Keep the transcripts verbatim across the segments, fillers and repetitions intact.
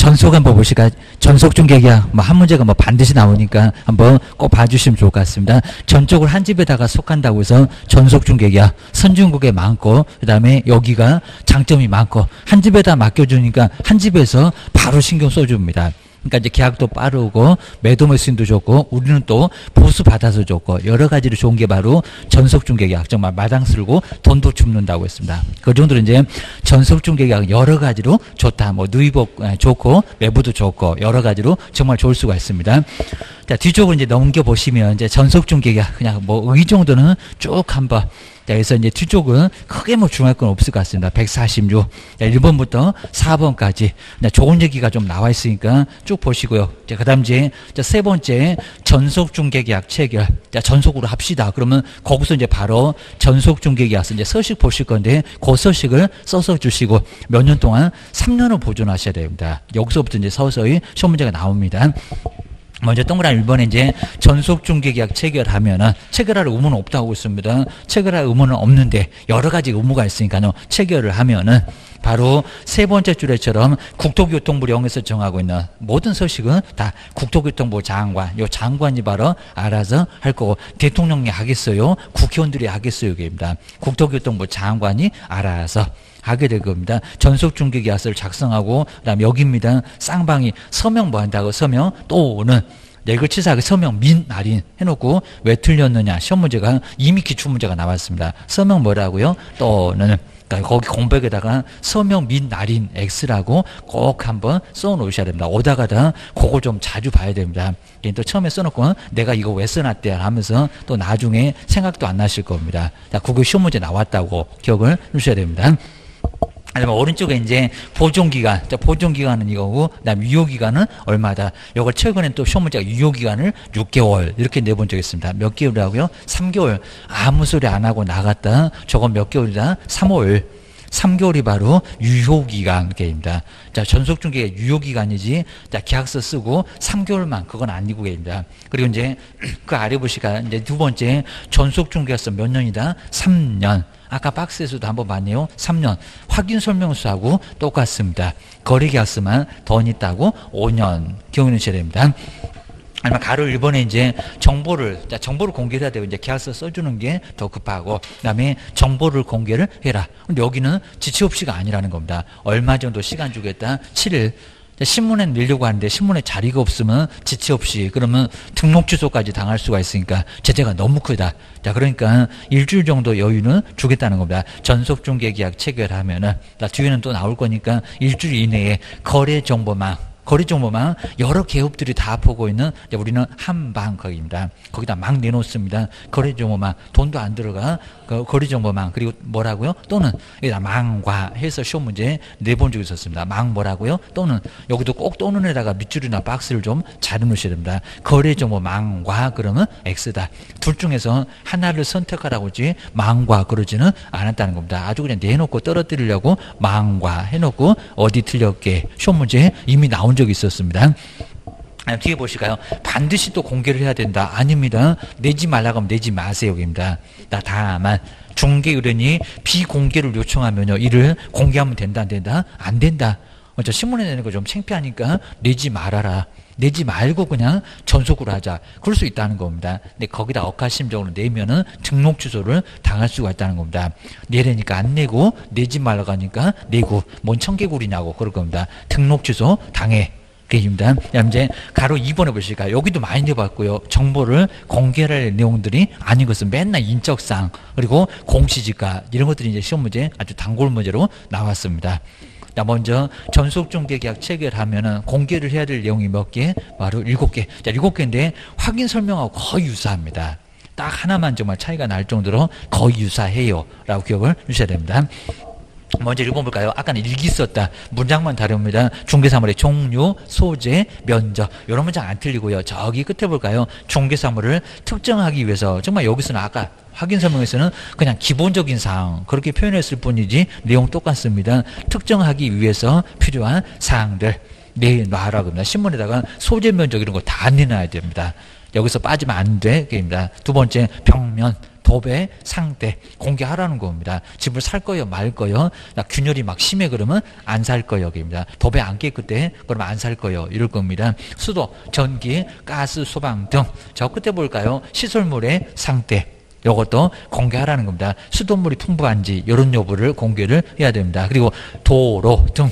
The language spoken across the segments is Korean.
전속 한번 보실까요? 전속 중계기야 뭐 한 문제가 뭐 반드시 나오니까 한번 꼭 봐주시면 좋을 것 같습니다. 전적으로 한 집에다가 속한다고 해서 전속 중계기야 선진국에 많고 그 다음에 여기가 장점이 많고 한 집에다 맡겨주니까 한 집에서 바로 신경 써줍니다. 그러니까 이제 계약도 빠르고 매도 매수인도 좋고 우리는 또 보수 받아서 좋고 여러 가지로 좋은 게 바로 전속 중개 계약. 정말 마당 쓸고 돈도 줍는다고 했습니다. 그 정도로 이제 전속 중개 계약 여러 가지로 좋다. 뭐 누이복 좋고 매부도 좋고 여러 가지로 정말 좋을 수가 있습니다. 자, 뒤쪽으로 이제 넘겨 보시면 이제 전속 중개 계약 그냥 뭐 이 정도는 쭉 한번. 자, 그래서 이제 뒤쪽은 크게 뭐 중요할 건 없을 것 같습니다. 백사십육. 자, 일 번부터 사 번까지. 좋은 얘기가 좀 나와 있으니까 쭉 보시고요. 자, 그 다음 이제 세 번째 전속 중개 계약 체결. 자, 전속으로 합시다. 그러면 거기서 이제 바로 전속 중개 계약서 이제 서식 보실 건데 그 서식을 써서 주시고 몇 년 동안 삼 년을 보존하셔야 됩니다. 여기서부터 이제 서서히 시험 문제가 나옵니다. 먼저 동그란 일 번에 이제 전속 중개 계약 체결하면은 체결할 의무는 없다고 있습니다. 체결할 의무는 없는데 여러 가지 의무가 있으니까요. 체결을 하면은 바로 세 번째 줄에처럼 국토교통부령에서 정하고 있는 모든 서식은 다 국토교통부 장관, 요 장관이 바로 알아서 할 거고 대통령이 하겠어요, 국회의원들이 하겠어요, 입니다. 국토교통부 장관이 알아서 하게 될 겁니다. 전속 중개 계약서를 작성하고 그다음 여기입니다. 쌍방이 서명 뭐 한다고 서명 또는 내글치사하게 서명 민 날인 해놓고 왜 틀렸느냐 시험 문제가 이미 기출 문제가 나왔습니다. 서명 뭐라고요? 또는 그러니까 거기 공백에다가 서명 및 날인 X라고 꼭 한번 써놓으셔야 됩니다. 오다가다 그걸 좀 자주 봐야 됩니다. 또 처음에 써놓고 내가 이거 왜 써놨대 하면서 또 나중에 생각도 안 나실 겁니다. 자, 그게 시험 문제 나왔다고 기억을 해주셔야 됩니다. 그다음에 오른쪽에 이제 보존기간, 보존기간은 이거고, 그 다음 유효기간은 얼마다. 이걸 최근엔 또 시험 문제가 유효기간을 육 개월 이렇게 내본 적이 있습니다. 몇 개월이라고요? 삼 개월. 아무 소리 안 하고 나갔다. 저건 몇 개월이다? 삼 월. 삼 개월이 바로 유효기간입니다. 자, 전속중개 유효기간이지, 자, 계약서 쓰고 삼 개월만 그건 아니고 계입니다. 그리고 이제 그 아래 보시니까 이제 두 번째 전속중개서 몇 년이다? 삼 년. 아까 박스에서도 한번 봤네요. 삼 년. 확인설명서하고 똑같습니다. 거래계약서만 더 있다고 오 년 경우는 제외됩니다. 아니면 가로 일 번에 이제 정보를, 자, 정보를 공개해야 되고, 이제 계약서 써주는 게 더 급하고, 그 다음에 정보를 공개를 해라. 근데 여기는 지체 없이가 아니라는 겁니다. 얼마 정도 시간 주겠다? 칠 일. 신문에 밀려고 하는데 신문에 자리가 없으면 지체 없이 그러면 등록 취소까지 당할 수가 있으니까 제재가 너무 크다. 자, 그러니까 일주일 정도 여유는 주겠다는 겁니다. 전속 중개 계약 체결하면은 나 뒤에는 또 나올 거니까 일주일 이내에 거래 정보망 거래 정보망 여러 개업들이 다 보고 있는 우리는 한방 거기입니다. 거기다 막 내놓습니다. 거래 정보망 돈도 안 들어가 거래 정보망 그리고 뭐라고요? 또는 여기다 망과 해서 시험 문제 내본 적이 있었습니다. 망 뭐라고요? 또는 여기도 꼭 또는 에다가 밑줄이나 박스를 좀 잘 놓으셔야 됩니다. 거래 정보 망과 그러면 X다. 둘 중에서 하나를 선택하라고 하지 망과 그러지는 않았다는 겁니다. 아주 그냥 내놓고 떨어뜨리려고 망과 해놓고 어디 틀렸게 시험 문제 이미 나온 적이 있었습니다. 뒤에 보실까요? 반드시 또 공개를 해야 된다. 아닙니다. 내지 말라고 하면 내지 마세요. 여기입니다. 나 다만 중개 의뢰인이 비공개를 요청하면요. 이를 공개하면 된다. 안 된다? 안 된다. 먼저 신문에 내는 거 좀 창피하니까 내지 말아라. 내지 말고 그냥 전속으로 하자. 그럴 수 있다는 겁니다. 근데 거기다 억하심적으로 내면은 등록 취소를 당할 수가 있다는 겁니다. 내라니까 안 내고 내지 말라고 하니까 내고 뭔 청개구리냐고 그럴 겁니다. 등록 취소 당해. 그입니다. 그다음 이제 가로 이 번에 보실까요? 여기도 많이 내봤고요. 정보를 공개할 내용들이 아닌 것은 맨날 인적사항 그리고 공시지가 이런 것들이 이제 시험 문제 아주 단골 문제로 나왔습니다. 자, 먼저 전속중개계약 체결하면은 공개를 해야 될 내용이 몇 개? 바로 일곱 개. 자, 일곱 개인데 확인 설명하고 거의 유사합니다. 딱 하나만 정말 차이가 날 정도로 거의 유사해요. 라고 기억을 주셔야 됩니다. 먼저 읽어볼까요? 아까는 일기 썼다. 문장만 다릅니다. 중개사물의 종류, 소재, 면적. 이런 문장 안 틀리고요. 저기 끝에 볼까요? 중개사물을 특정하기 위해서 정말 여기서는 아까 확인 설명에서는 그냥 기본적인 사항 그렇게 표현했을 뿐이지 내용 똑같습니다. 특정하기 위해서 필요한 사항들 내놔라 그럽니다. 신문에다가 소재, 면적 이런 거 다 내놔야 됩니다. 여기서 빠지면 안 돼. 두 번째, 벽면. 법의 상대 공개하라는 겁니다. 집을 살 거요 말 거요. 균열이 막 심해 그러면 안 살 거요. 입니다. 법에 안 깨끗해 그러면 안 살 거요. 이럴 겁니다. 수도, 전기, 가스, 소방 등. 저 끝에 볼까요? 시설물의 상태. 이것도 공개하라는 겁니다. 수돗물이 풍부한지 이런 여부를 공개를 해야 됩니다. 그리고 도로 등.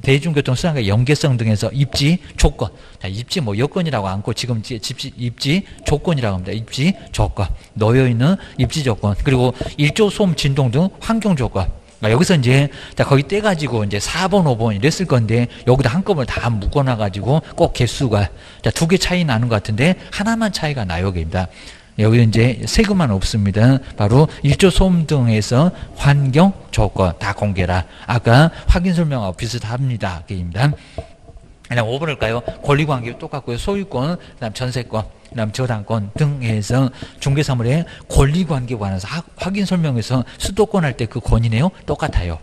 대중교통 수단과 연계성 등에서 입지 조건. 자, 입지 뭐 여건이라고 않고 지금 집지 입지 조건이라고 합니다. 입지 조건. 놓여있는 입지 조건. 그리고 일조 소음 진동 등 환경 조건. 그러니까 여기서 이제 거기 떼가지고 이제 사 번, 오 번 이랬을 건데 여기다 한꺼번에 다 묶어놔가지고 꼭 개수가 두 개 차이 나는 것 같은데 하나만 차이가 나요. 여기입니다. 여기 이제 세금만 없습니다. 바로 일조 소음 등에서 환경 조건 다 공개라. 아까 확인 설명하고 비슷합니다. 게입니다. 그다음 오 번일까요? 권리관계 똑같고요. 소유권, 그다음 전세권, 그다음 저당권 등에서 중개사물의 권리관계 관해서 확인 설명에서 수도권 할 때 그 권이네요. 똑같아요.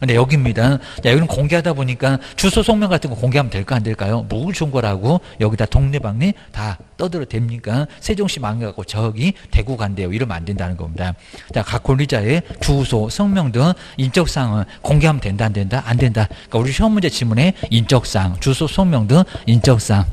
근데 여기입니다. 자, 여기는 공개하다 보니까 주소 성명 같은 거 공개하면 될까 안 될까요? 묵을 준 거라고 여기다 동네방네 다 떠들어 됩니까? 세종시 망해갖고 저기 대구 간대요. 이러면 안 된다는 겁니다. 자, 각 권리자의 주소, 성명 등 인적사항을 공개하면 된다 안 된다? 안 된다. 그러니까 우리 시험 문제 지문에 인적사항, 주소, 성명 등 인적사항.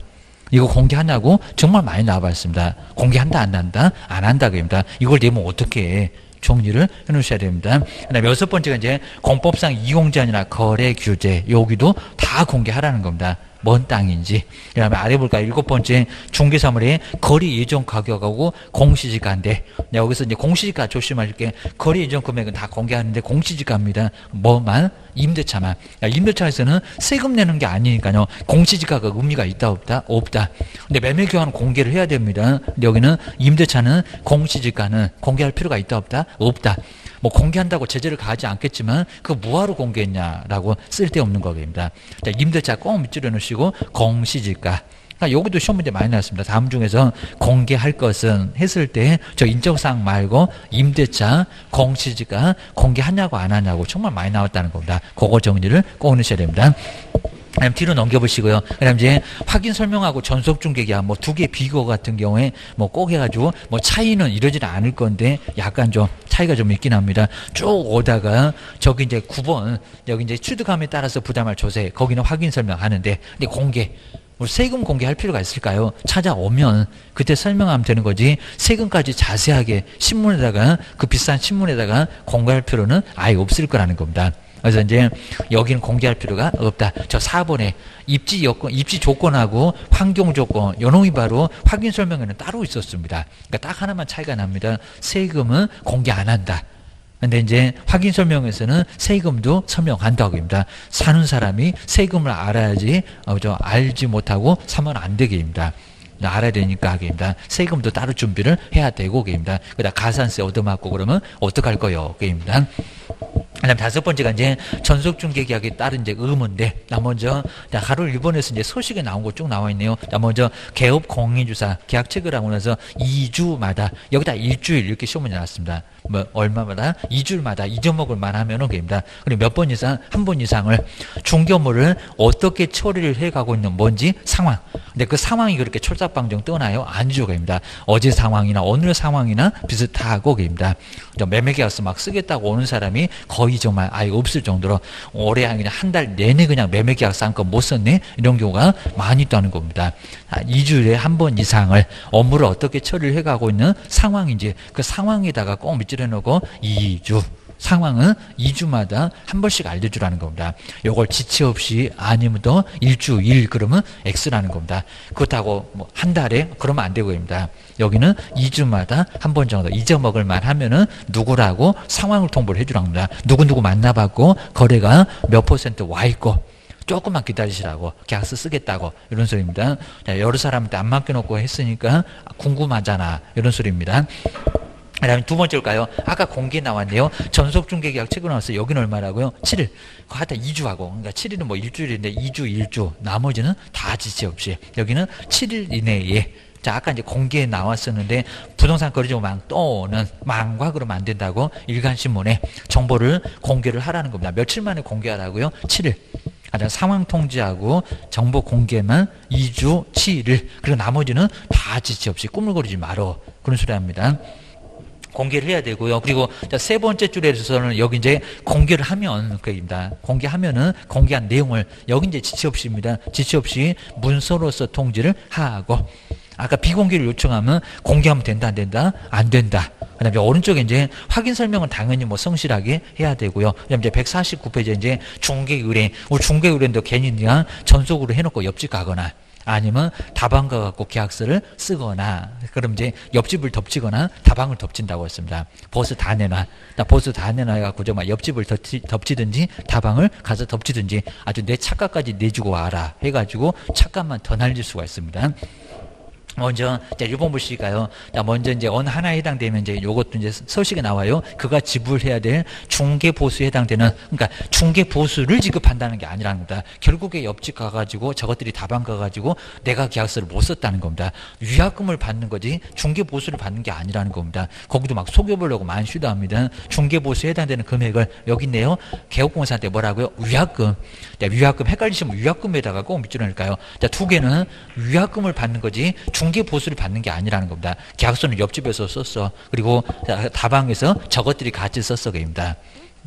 이거 공개하냐고 정말 많이 나와봤습니다. 공개한다 안 한다? 안 한다 그럽니다. 이걸 내면 어떻게 해? 정리를 해놓으셔야 됩니다. 그다음에 여섯 번째가 이제 공법상 이용제한이나 거래 규제 여기도 다 공개하라는 겁니다. 뭔 땅인지. 그다음에 아래 볼까요? 일곱 번째 중개사물의 거리 예정 가격하고 공시지가인데 여기서 이제 공시지가 조심할 게 거리 예정 금액은 다 공개하는데 공시지가입니다. 뭐만? 임대차만. 임대차에서는 세금 내는 게 아니니까요. 공시지가가 의미가 있다 없다? 없다. 근데 매매 교환 공개를 해야 됩니다. 근데 여기는 임대차는 공시지가는 공개할 필요가 있다 없다? 없다. 뭐 공개한다고 제재를 가하지 않겠지만 그 뭐하러 공개했냐라고 쓸데없는 거입니다. 임대차 꼭 밑줄여 놓으시고 공시지가. 그러니까 여기도 시험 문제 많이 나왔습니다. 다음 중에서 공개할 것은 했을 때 저 인적사항 말고 임대차, 공시지가 공개하냐고 안 하냐고 정말 많이 나왔다는 겁니다. 그거 정리를 꼭 넣으셔야 됩니다. 그다음 뒤로 넘겨보시고요. 그다음 이제 확인 설명하고 전속 중개계약 뭐 두 개 비교 같은 경우에 뭐 꼭 해가지고 뭐 차이는 이러지 않을 건데 약간 좀 차이가 좀 있긴 합니다. 쭉 오다가 저기 이제 구 번 여기 이제 취득함에 따라서 부담할 조세 거기는 확인 설명하는데 근데 공개. 뭐 세금 공개할 필요가 있을까요? 찾아오면 그때 설명하면 되는 거지 세금까지 자세하게 신문에다가 그 비싼 신문에다가 공개할 필요는 아예 없을 거라는 겁니다. 그래서 이제 여기는 공개할 필요가 없다. 저 사 번에 입지 여건, 입지 조건하고 환경 조건, 요놈이 바로 확인 설명에는 따로 있었습니다. 그러니까 딱 하나만 차이가 납니다. 세금은 공개 안 한다. 근데 이제 확인 설명에서는 세금도 설명한다고 합니다. 사는 사람이 세금을 알아야지, 어, 저 알지 못하고 사면 안 되게 입니다. 알아야 되니까 하게입니다. 세금도 따로 준비를 해야 되고, 게입니다. 그다음 가산세 얻어맞고 그러면 어떡할 거요, 게입니다. 그다음 다섯 번째가 이제 전속 중개 계약에 따른 이제 의무인데, 나 먼저 가로 일 번에서 이제 소식이 나온 거 쭉 나와 있네요. 나 먼저 개업 공인주사 계약 체결하고 나서 이 주마다 여기다 일주일 이렇게 시험이 나왔습니다. 뭐 얼마마다 이 주마다 잊어먹을 만하면은 게입니다. 그리고 몇 번 이상 한 번 이상을 중개물을 어떻게 처리를 해가고 있는 뭔지 상황. 근데 그 상황이 그렇게 철사방정 떠나요? 아니죠, 게입니다. 어제 상황이나 오늘 상황이나 비슷하고 게입니다. 매매계약서 막 쓰겠다고 오는 사람이 거의 정말 아예 없을 정도로 올해 그냥 한 달 내내 그냥 매매계약서 한 건 못 썼네 이런 경우가 많이 있다는 겁니다. 이 주일에 한 번 이상을 업무를 어떻게 처리를 해가고 있는 상황인지 그 상황에다가 꼭 밑줄 해놓고 이 주 상황은 이 주마다 한 번씩 알려주라는 겁니다. 요걸 지체 없이 아니면 또 일주일 그러면 X라는 겁니다. 그렇다고 뭐 한 달에 그러면 안 되고 입니다. 여기는 이 주마다 한 번 정도 잊어먹을 만 하면은 누구라고 상황을 통보를 해주라는 겁니다. 누구누구 만나봤고 거래가 몇 퍼센트 와 있고 조금만 기다리시라고 계약서 쓰겠다고 이런 소리입니다. 여러 사람한테 안 맡겨놓고 했으니까 궁금하잖아 이런 소리입니다. 그 다음에 두 번째일까요? 아까 공개 나왔네요. 전속 중개계약 최근 나왔어요. 여기는 얼마라고요? 칠 일. 하여튼 이 주하고. 그러니까 칠 일은 뭐 일주일인데 이 주, 일 주. 나머지는 다 지체 없이. 여기는 칠 일 이내에. 자, 아까 이제 공개에 나왔었는데 부동산 거래정보망 또는 망과 그러면 안 된다고 일간신문에 정보를 공개를 하라는 겁니다. 며칠 만에 공개하라고요? 칠 일. 상황 통지하고 정보 공개만 이 주, 칠 일. 그리고 나머지는 다 지체 없이 꾸물거리지 마라. 그런 소리 합니다. 공개를 해야 되고요. 그리고 자, 세 번째 줄에 있어서는 여기 이제 공개를 하면 그입니다. 공개하면은 공개한 내용을 여기 이제 지체 없이입니다. 지체 없이 문서로서 통지를 하고. 아까 비공개를 요청하면 공개하면 된다, 안 된다, 안 된다. 그 다음에 오른쪽에 이제 확인 설명은 당연히 뭐 성실하게 해야 되고요. 그 다음에 이제 백사십구 페이지에 이제 중개 의뢰. 우리 중개 의뢰인도 괜히 그냥 전속으로 해놓고 옆집 가거나 아니면 다방 가갖고 계약서를 쓰거나, 그럼 이제 옆집을 덮치거나 다방을 덮친다고 했습니다. 보수 다 내놔. 보수 다 내놔갖고 정말 옆집을 덮치, 덮치든지 다방을 가서 덮치든지 아주 내 착각까지 내주고 와라 해가지고 착각만 더 날릴 수가 있습니다. 먼저 자, 일 번 보실까요? 자, 먼저 이제 언 하나에 해당되면 이제 요것도 이제 서식에 나와요. 그가 지불해야 될 중개 보수에 해당되는, 그러니까 중개 보수를 지급한다는 게 아니라는 겁니다. 결국에 옆집 가가지고 저것들이 다방 가가지고 내가 계약서를 못 썼다는 겁니다. 위약금을 받는 거지 중개 보수를 받는 게 아니라는 겁니다. 거기도 막 속여보려고 많이 시도합니다. 중개 보수에 해당되는 금액을 여기 있네요. 개업공사한테 뭐라고요? 위약금. 자, 위약금 헷갈리시면 위약금에다가 꼭 밑줄 낼까요? 자, 두 개는 위약금을 받는 거지 중 중개 보수를 받는 게 아니라는 겁니다. 계약서는 옆집에서 썼어. 그리고 다방에서 저것들이 같이 썼어. 그입니다.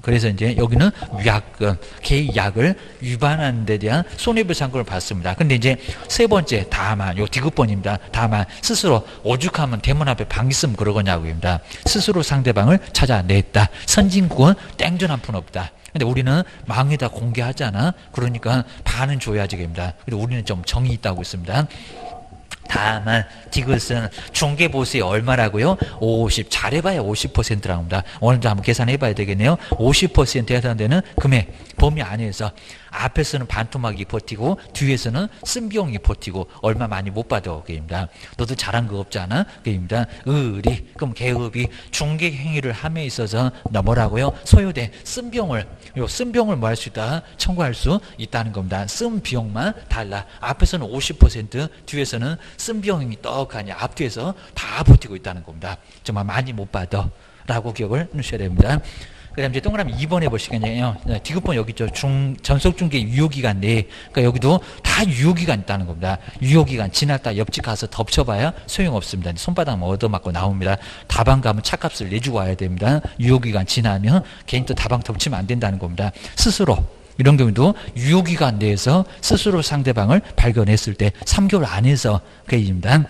그래서 이제 여기는 위약금, 계약을 위반하는 데 대한 손해배상금을 받습니다. 근데 이제 세 번째, 다만, 요 디귿번입니다. 다만, 스스로 오죽하면 대문 앞에 방 있으면 그러거냐고입니다. 스스로 상대방을 찾아냈다. 선진국은 땡전 한 푼 없다. 근데 우리는 망에다 공개하잖아. 그러니까 반은 줘야지. 그입니다. 근데 우리는 좀 정이 있다고 있습니다. 다만 디귿은 중개보수의 얼마라고요? 오십, 잘해봐야 오십 퍼센트라고 합니다. 오늘도 한번 계산해봐야 되겠네요. 오십 퍼센트에 해당되는 금액 범위 안에서 앞에서는 반토막이 버티고 뒤에서는 쓴 비용이 버티고 얼마 많이 못 받아. 그입니다. 너도 잘한 거 없잖아. 그입니다. 의리, 그럼 개업이 중개 행위를 함에 있어서 뭐라고요? 소요된 쓴 비용을, 요 쓴 비용을 뭐 할 수 있다? 청구할 수 있다는 겁니다. 쓴 비용만 달라. 앞에서는 오십 퍼센트, 뒤에서는 쓴 비용이 떡하니 앞뒤에서 다 버티고 있다는 겁니다. 정말 많이 못 받아 라고 기억을 해주셔야 됩니다. 그 다음에 동그라미 이 번 해보시겠네요. 디귿번 여기 있죠. 중, 전속중개 유효기간 내에. 그러니까 여기도 다 유효기간 있다는 겁니다. 유효기간 지났다 옆집 가서 덮쳐봐야 소용없습니다. 손바닥만 얻어맞고 나옵니다. 다방 가면 차값을 내주고 와야 됩니다. 유효기간 지나면 괜히 또 다방 덮치면 안 된다는 겁니다. 스스로. 이런 경우도 유효기간 내에서 스스로 상대방을 발견했을 때 삼 개월 안에서 그입니다.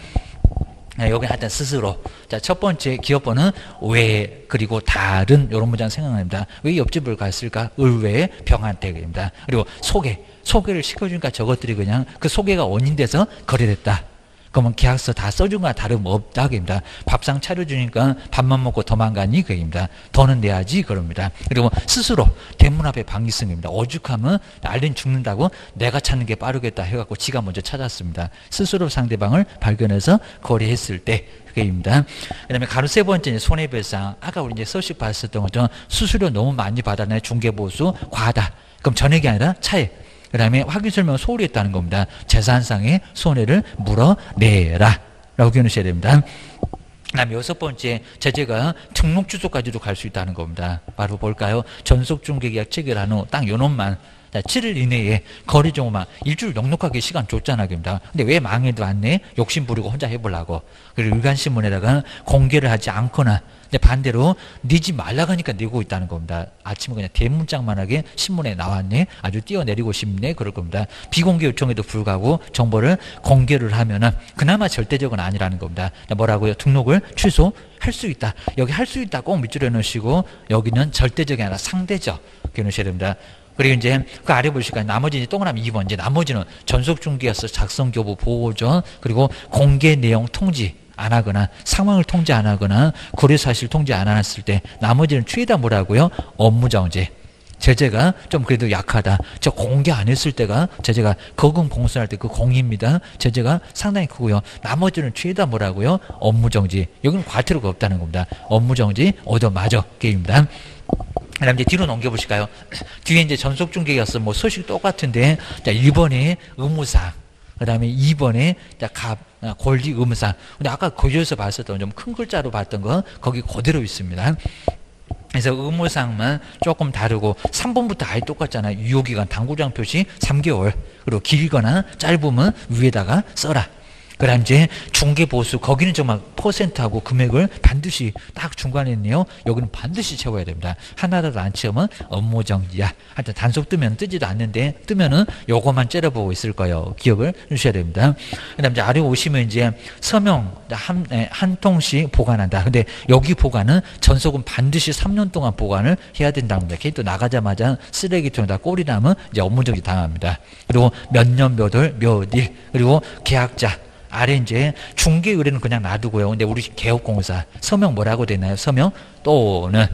여기 하여튼 스스로. 자, 첫 번째 기업번은 왜, 그리고 다른, 이런 문장 생각납니다. 왜 옆집을 갔을까? 의외의 병한택입니다. 그리고 소개. 소개를 시켜주니까 저것들이 그냥 그 소개가 원인돼서 거래됐다. 그러면 계약서 다 써준 거나 다름없다. 그입니다. 밥상 차려주니까 밥만 먹고 도망가니? 그입니다. 더는 내야지. 그럽니다. 그리고 스스로 대문 앞에 방이 있습니다. 오죽하면 알린 죽는다고 내가 찾는 게 빠르겠다 해갖고 지가 먼저 찾았습니다. 스스로 상대방을 발견해서 거래했을 때. 그입니다. 그 다음에 가로 세 번째 손해배상. 아까 우리 이제 서식 봤었던 것처럼 수수료 너무 많이 받았네. 중개보수 과하다. 그럼 전액이 아니라 차액. 그 다음에 확인 설명을 소홀히 했다는 겁니다. 재산상의 손해를 물어내라 라고 기억하셔야 됩니다. 그 다음에 여섯 번째 제재가 등록 주소까지도 갈 수 있다는 겁니다. 바로 볼까요? 전속중개계약 체결한 후 딱 요놈만 자, 칠 일 이내에 거래 정보만 일주일 넉넉하게 시간 줬잖아. 그입니다. 근데 왜 망해도 안 내? 욕심 부리고 혼자 해보려고. 그리고 일간신문에다가 공개를 하지 않거나, 근데 반대로 네 집 말라가니까 내고 있다는 겁니다. 아침에 그냥 대문짝만하게 신문에 나왔네. 아주 뛰어내리고 싶네. 그럴 겁니다. 비공개 요청에도 불구하고 정보를 공개를 하면은 그나마 절대적은 아니라는 겁니다. 뭐라고요? 등록을 취소. 할 수 있다. 여기 할 수 있다 꼭 밑줄에 넣으시고 여기는 절대적이 아니라 상대적. 이렇게 넣으셔야 됩니다. 그리고 이제 그 아래 보실까요? 나머지 이제 동그라미 이 번. 이제 나머지는 전속중개서 작성 교부 보호전, 그리고 공개 내용 통지 안 하거나 상황을 통지 안 하거나 거래 사실 통지 안 했을 때 나머지는 추이다 뭐라고요? 업무정지. 제재가 좀 그래도 약하다. 저 공개 안 했을 때가 제재가 거금 공수할 때 그 공입니다. 제재가 상당히 크고요. 나머지는 취해다 뭐라고요? 업무정지. 여기는 과태료가 없다는 겁니다. 업무정지 얻어맞아 게임입니다. 그 다음 이제 뒤로 넘겨보실까요? 뒤에 이제 전속중개였어. 뭐 소식 똑같은데 자, 일 번에 의무사항. 그 다음에 이 번에 자, 갑, 권리 의무사항. 근데 아까 거기에서 봤었던 좀 큰 글자로 봤던 거 거기 그대로 있습니다. 그래서 의무사항만 조금 다르고 삼 번부터 아예 똑같잖아요. 유효기간 당구장 표시 삼 개월. 그리고 길거나 짧으면 위에다가 써라. 그다음 이제 중개보수, 거기는 정말 퍼센트하고 금액을 반드시 딱 중간에 있네요. 여기는 반드시 채워야 됩니다. 하나라도 안 채우면 업무정지야. 하여튼 단속 뜨면 뜨지도 않는데 뜨면은 요거만 째려보고 있을 거예요. 기억을 주셔야 됩니다. 그다음 이제 아래 오시면 이제 서명 한, 한 통씩 보관한다. 근데 여기 보관은 전속은 반드시 삼 년 동안 보관을 해야 된다는 겁니다. 걔 또 나가자마자 쓰레기통에다 꼴이 나면 이제 업무정지 당합니다. 그리고 몇 년 몇 월 몇 일, 그리고 계약자 아래 이제 중개 의뢰는 그냥 놔두고요. 근데 우리 개업공사 서명 뭐라고 되나요? 서명 또는,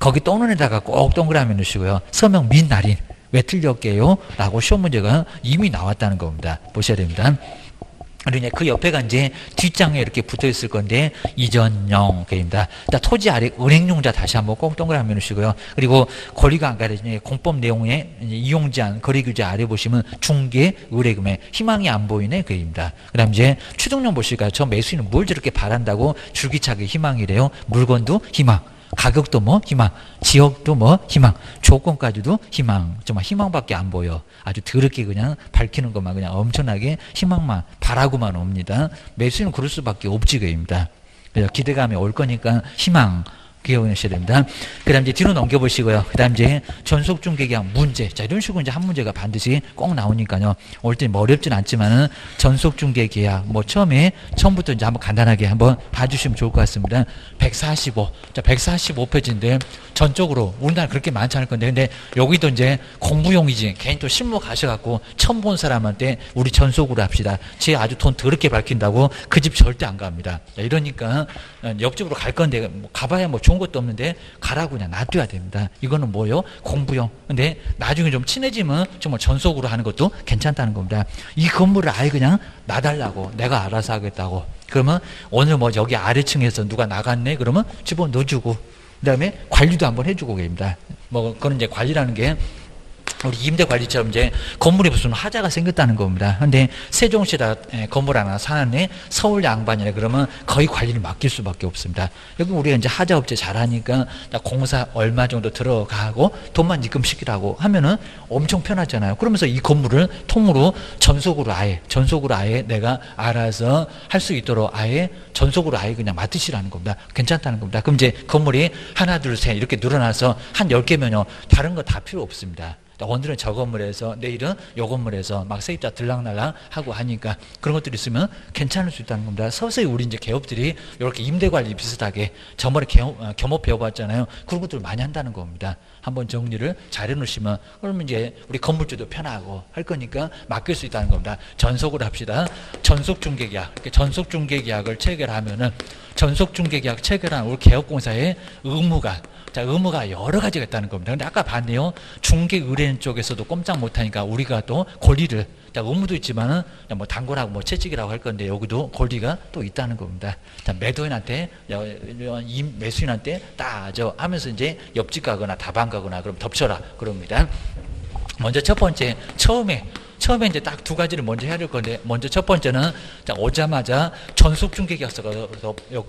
거기 또는에다가 꼭 동그라미 넣으시고요. 서명 및 날인 왜 틀렸게요? 라고 시험 문제가 이미 나왔다는 겁니다. 보셔야 됩니다. 그리고 그 옆에가 이제 뒷장에 이렇게 붙어 있을 건데, 이전용입니다. 토지 아래 은행용자 다시 한번 꼭 동그라미 넣으시고요. 그리고 권리가 안 가려지니 공법 내용에 이용제한, 거래규제 아래 보시면 중개 의뢰금액, 희망이 안 보이네. 그입니다. 그 다음 이제 추정용 보실까요? 저 매수인은 뭘 저렇게 바란다고 줄기차게 희망이래요. 물건도 희망, 가격도 뭐 희망, 지역도 뭐 희망, 조건까지도 희망. 정말 희망밖에 안 보여. 아주 더럽게 그냥 밝히는 것만, 그냥 엄청나게 희망만 바라고만 옵니다. 매수인은 그럴 수밖에 없지. 그입니다. 그래서 기대감이 올 거니까 희망 기억하셔야 됩니다. 그 다음 이제 뒤로 넘겨보시고요. 그 다음 이제 전속중개계약 문제. 자, 이런 식으로 이제 한 문제가 반드시 꼭 나오니까요. 올 때는 뭐 어렵진 않지만은 전속중개계약, 뭐 처음에, 처음부터 이제 한번 간단하게 한번 봐주시면 좋을 것 같습니다. 백사십오. 자, 백사십오 페이지인데 전적으로 우리나라 그렇게 많지 않을 건데, 근데 여기도 이제 공부용이지, 개인 또 실무 가셔갖고 처음 본 사람한테 우리 전속으로 합시다. 쟤 아주 돈 더럽게 밝힌다고 그 집 절대 안 갑니다. 자, 이러니까 옆집으로 갈 건데, 뭐 가봐야 뭐 좋은 것도 없는데 가라고 그냥 놔둬야 됩니다. 이거는 뭐예요? 공부용. 근데 나중에 좀 친해지면 정말 전속으로 하는 것도 괜찮다는 겁니다. 이 건물을 아예 그냥 놔달라고, 내가 알아서 하겠다고. 그러면 오늘 뭐 여기 아래층에서 누가 나갔네 그러면 집어 넣어주고, 그 다음에 관리도 한번 해주고 계십니다. 뭐 그건 이제 관리라는 게 우리 임대 관리처럼 이제 건물에 무슨 하자가 생겼다는 겁니다. 근데 세종시라 건물 하나 사는데 서울 양반이라 그러면 거의 관리를 맡길 수밖에 없습니다. 여기 우리가 이제 하자업체 잘하니까 공사 얼마 정도 들어가고 돈만 입금시키라고 하면은 엄청 편하잖아요. 그러면서 이 건물을 통으로 전속으로 아예, 전속으로 아예 내가 알아서 할 수 있도록 아예 전속으로 아예 그냥 맡으시라는 겁니다. 괜찮다는 겁니다. 그럼 이제 건물이 하나, 둘, 셋 이렇게 늘어나서 한 열 개면요. 다른 거 다 필요 없습니다. 오늘은 저 건물에서, 내일은 요 건물에서 막 세입자 들락날락 하고 하니까 그런 것들이 있으면 괜찮을 수 있다는 겁니다. 서서히 우리 이제 개업들이 이렇게 임대관리 비슷하게 저번에 개업, 겸업 배워봤잖아요. 그런 것들 많이 한다는 겁니다. 한번 정리를 잘 해놓으시면, 그러면 이제 우리 건물주도 편하고 할 거니까 맡길 수 있다는 겁니다. 전속을 합시다. 전속중개계약. 이렇게 전속중개계약을 체결하면은, 전속중개계약 체결한 우리 개업공사의 의무가, 자, 의무가 여러 가지가 있다는 겁니다. 근데 아까 봤네요. 중개 의뢰인 쪽에서도 꼼짝 못하니까 우리가 또 권리를, 자, 의무도 있지만은 뭐 단골하고 뭐 채찍이라고 할 건데 여기도 권리가 또 있다는 겁니다. 자, 매도인한테, 매수인한테 따져 하면서 이제 옆집 가거나 다방 가거나 그럼 덮쳐라 그럽니다. 먼저 첫 번째, 처음에 처음에 이제 딱 두 가지를 먼저 해야 될 건데, 먼저 첫 번째는 오자마자 전속중개계약서가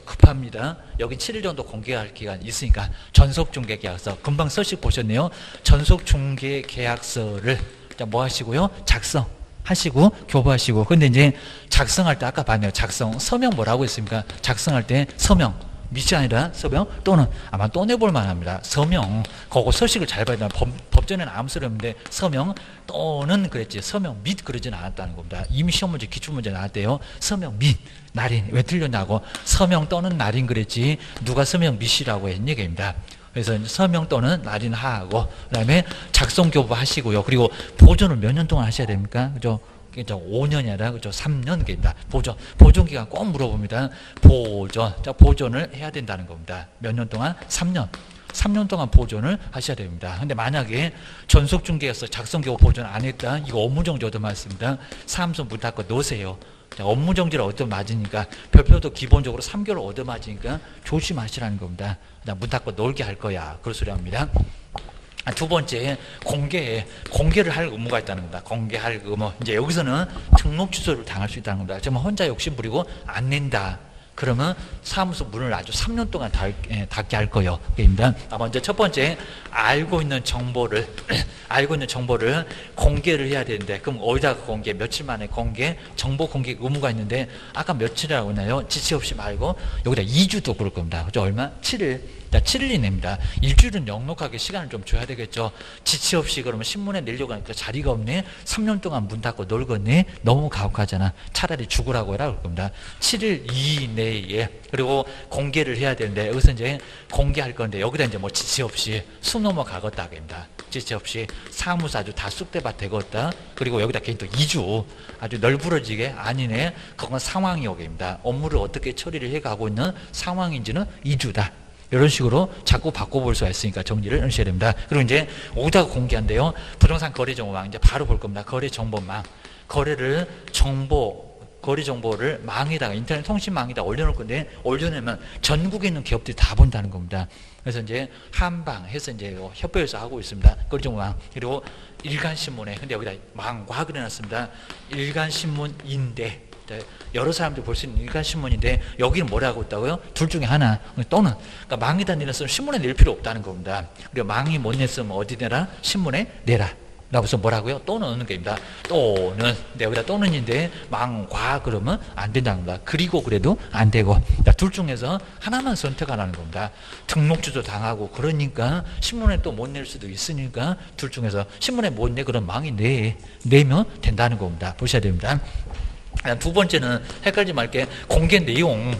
급합니다. 여기 칠 일 정도 공개할 기간이 있으니까 전속중개계약서 금방 서식 보셨네요. 전속중개계약서를 뭐 하시고요? 작성 하시고 교부하시고. 근데 이제 작성할 때 아까 봤네요. 작성 서명 뭐라고 했습니까? 작성할 때 서명 밑이 아니라 서명 또는, 아마 또 내볼 만합니다. 서명, 그거 서식을 잘 봐야 된다. 법전에는 아무 소리 없는데 서명 또는 그랬지, 서명 및 그러진 않았다는 겁니다. 이미 시험 문제 기출 문제 나왔대요. 서명 및 날인 왜 틀렸냐고, 서명 또는 날인 그랬지 누가 서명 및이라고 했니? 얘기입니다. 그래서 서명 또는 날인 하고, 그다음에 작성 교부 하시고요. 그리고 보존을 몇 년 동안 하셔야 됩니까? 그죠? 오 년이 아니라 그죠? 삼 년입니다. 보존. 보존기간 꼭 물어봅니다. 보존. 자, 보존을 해야 된다는 겁니다. 몇 년 동안? 삼 년. 삼 년 동안 보존을 하셔야 됩니다. 근데 만약에 전속중개에서 작성교부 보존 안 했다, 이거 업무정지 얻어맞습니다. 사무소 문 닫고 놓으세요. 자, 업무정지를 얻어맞으니까, 별표도 기본적으로 삼 개월 얻어맞으니까 조심하시라는 겁니다. 문 닫고 놀게 할 거야. 그런 소리 합니다. 두 번째, 공개, 공개를 할 의무가 있다는 겁니다. 공개할 의무. 이제 여기서는 등록 취소를 당할 수 있다는 겁니다. 정말 혼자 욕심 부리고 안 낸다. 그러면 사무소 문을 아주 삼 년 동안 닫, 예, 닫게 할 거예요. 그러니까 먼저 첫 번째, 알고 있는 정보를 알고 있는 정보를 공개를 해야 되는데, 그럼 어디다 공개? 며칠 만에 공개, 정보 공개 의무가 있는데, 아까 며칠이라고 했나요? 지체 없이 말고 여기다 이 주도 그럴 겁니다. 그죠? 얼마? 칠 일. 칠 일 이내입니다. 일주일은 넉넉하게 시간을 좀 줘야 되겠죠. 지체 없이 그러면 신문에 내려고 하니까 자리가 없네. 삼 년 동안 문 닫고 놀겠네. 너무 가혹하잖아. 차라리 죽으라고 해라 그럴 겁니다. 칠 일 이내에. 그리고 공개를 해야 되는데, 여기서 이제 공개할 건데, 여기다 이제 뭐 지체 없이 수 넘어가겠다 하겠습니다. 지체 없이 사무소 아주 다 쑥대밭 되겠다. 그리고 여기다 괜히 또 이 주 아주 널브러지게 아니네. 그건 상황이 오게입니다. 업무를 어떻게 처리를 해가고 있는 상황인지는 이 주다. 이런 식으로 자꾸 바꿔볼 수가 있으니까 정리를 하셔야 됩니다. 그리고 이제 오다 공개한대요. 부동산 거래 정보망 이제 바로 볼 겁니다. 거래 정보망, 거래를 정보 거래 정보를 망에다가 인터넷 통신망에다 올려놓을 건데, 올려놓으면 전국에 있는 기업들이 다 본다는 겁니다. 그래서 이제 한방 해서 이제 협회에서 하고 있습니다. 거래 정보망. 그리고 일간 신문에, 근데 여기다 망과 그려놨습니다. 일간 신문인데. 여러 사람들이 볼 수 있는 일간신문인데, 여기는 뭐라고 있다고요? 둘 중에 하나 또는, 그러니까 망에다 내놨으면 신문에 낼 필요 없다는 겁니다. 그리고 망이 못 냈으면 어디 내라? 신문에 내라 라고 해서 뭐라고요? 또는 겁니다. 또는, 여기다 또는인데 망과 그러면 안 된다는 겁니다. 그리고 그래도 안 되고, 그러니까 둘 중에서 하나만 선택하라는 겁니다. 등록주도 당하고 그러니까 신문에 또 못 낼 수도 있으니까, 둘 중에서 신문에 못 내 그럼 망이 내, 내면 된다는 겁니다. 보셔야 됩니다. 두 번째는 헷갈리지 말게, 공개 내용.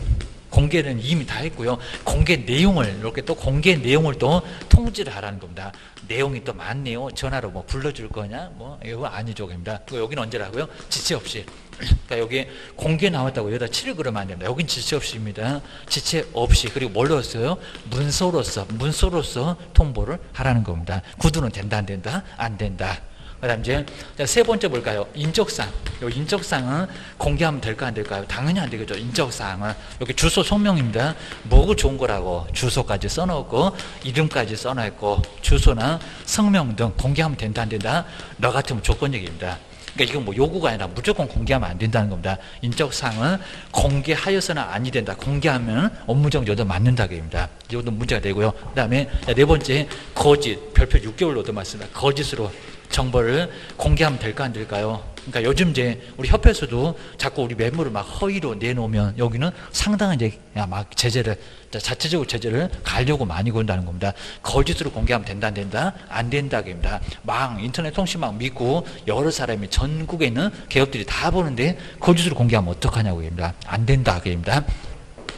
공개는 이미 다 했고요. 공개 내용을 이렇게 또 공개 내용을 또 통지를 하라는 겁니다. 내용이 또 많네요. 전화로 뭐 불러줄 거냐? 뭐 이거 아니죠, 겁니다. 여기는 언제라고요? 지체 없이. 그러니까 여기 공개 나왔다고 여기다 칠을 그러면 안 됩니다. 여긴 지체 없이입니다. 지체 없이. 그리고 뭘로 써요? 문서로서 문서로서 통보를 하라는 겁니다. 구두는 된다 안 된다? 안 된다. 그 다음 이제 세 번째 뭘까요? 인적사항. 요 인적사항은 공개하면 될까 안 될까요? 당연히 안 되겠죠. 인적사항은 여기 주소 성명입니다. 뭐가 좋은 거라고 주소까지 써놓고 이름까지 써놓고 주소나 성명 등 공개하면 된다 안 된다? 너 같으면 조건적입니다. 그러니까 이건 뭐 요구가 아니라 무조건 공개하면 안 된다는 겁니다. 인적사항은 공개하여서는 아니 된다. 공개하면 업무정지도 맞는다입니다. 이것도 문제가 되고요. 그 다음에 네 번째, 거짓. 별표 육 개월로 얻어맞습니다. 거짓으로 정보를 공개하면 될까 안 될까요? 그러니까 요즘 이제 우리 협회에서도 자꾸 우리 매물을 막 허위로 내놓으면 여기는 상당한 이제 막 제재를, 자체적으로 제재를 가려고 많이 건다는 겁니다. 거짓으로 공개하면 된다 안 된다? 안 된다입니다. 망, 인터넷 통신망 믿고 여러 사람이 전국에 있는 기업들이 다 보는데 거짓으로 공개하면 어떡하냐고 입니다. 안 된다입니다.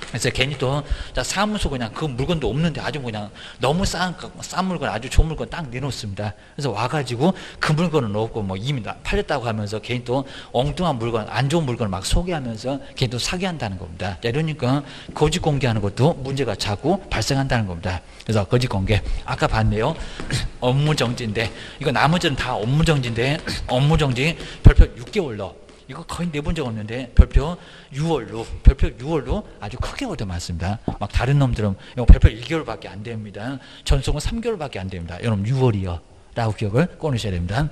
그래서 괜히 또 사무소 그냥 그 물건도 없는데 아주 그냥 너무 싼, 싼 물건 아주 좋은 물건 딱 내놓습니다. 그래서 와가지고 그 물건은 없고 뭐 이미 팔렸다고 하면서 괜히 또 엉뚱한 물건, 안 좋은 물건을 막 소개하면서 괜히 또 사기한다는 겁니다. 이러니까 거짓 공개하는 것도 문제가 자꾸 발생한다는 겁니다. 그래서 거짓 공개 아까 봤네요. 업무 정지인데, 이거 나머지는 다 업무 정지인데, 업무 정지 별표 육 개월로. 이거 거의 내본 적 없는데 별표 유월로 별표 유월로 아주 크게 얻어맞습니다. 막 다른 놈들은 이거 별표 일 개월밖에 안 됩니다. 전속은 삼 개월밖에 안 됩니다. 여러분 유월이요 라고 기억을 꺼내셔야 됩니다.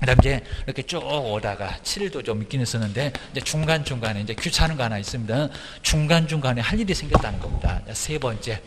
그 다음 이제 이렇게 쭉 오다가 칠 일도 좀 있긴 했었는데, 이제 중간중간에 이제 귀찮은 거 하나 있습니다. 중간중간에 할 일이 생겼다는 겁니다. 세 번째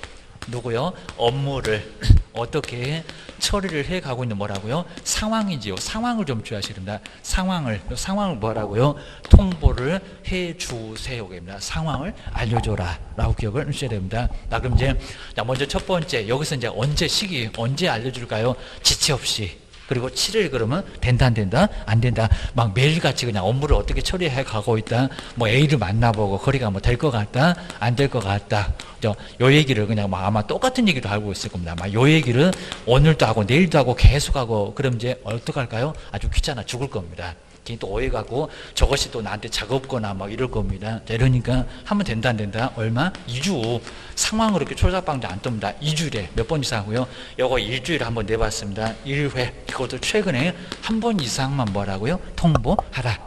누구요? 업무를 어떻게 처리를 해 가고 있는 뭐라고요? 상황이지요. 상황을 좀 주의하십니다. 상황을, 상황을 뭐라고요? 통보를 해 주세요. 상황을 알려줘라. 라고 기억을 하셔야 됩니다. 나 그럼 이제, 자, 먼저 첫 번째, 여기서 이제 언제 시기, 언제 알려줄까요? 지체 없이. 그리고 칠 일 그러면 된다 안 된다? 안 된다. 막 매일같이 그냥 업무를 어떻게 처리해 가고 있다. 뭐 A를 만나보고 거래가 뭐 될 것 같다. 안 될 것 같다. 저 요 얘기를 그냥 막 아마 똑같은 얘기도 알고 있을 겁니다. 막 요 얘기를 오늘도 하고 내일도 하고 계속 하고 그럼 이제 어떡할까요? 아주 귀찮아 죽을 겁니다. 괜히 또 오해가고 저것이 또 나한테 작업거나 막 이럴 겁니다. 자, 이러니까 하면 된다 안 된다? 얼마? 이 주. 상황으로 이렇게 초사방도 안 뜹니다. 이 주일에 몇 번 이상 하고요. 요거 일주일에 한번 내봤습니다. 일 회. 그것도 최근에 한 번 이상만 뭐라고요? 통보하라.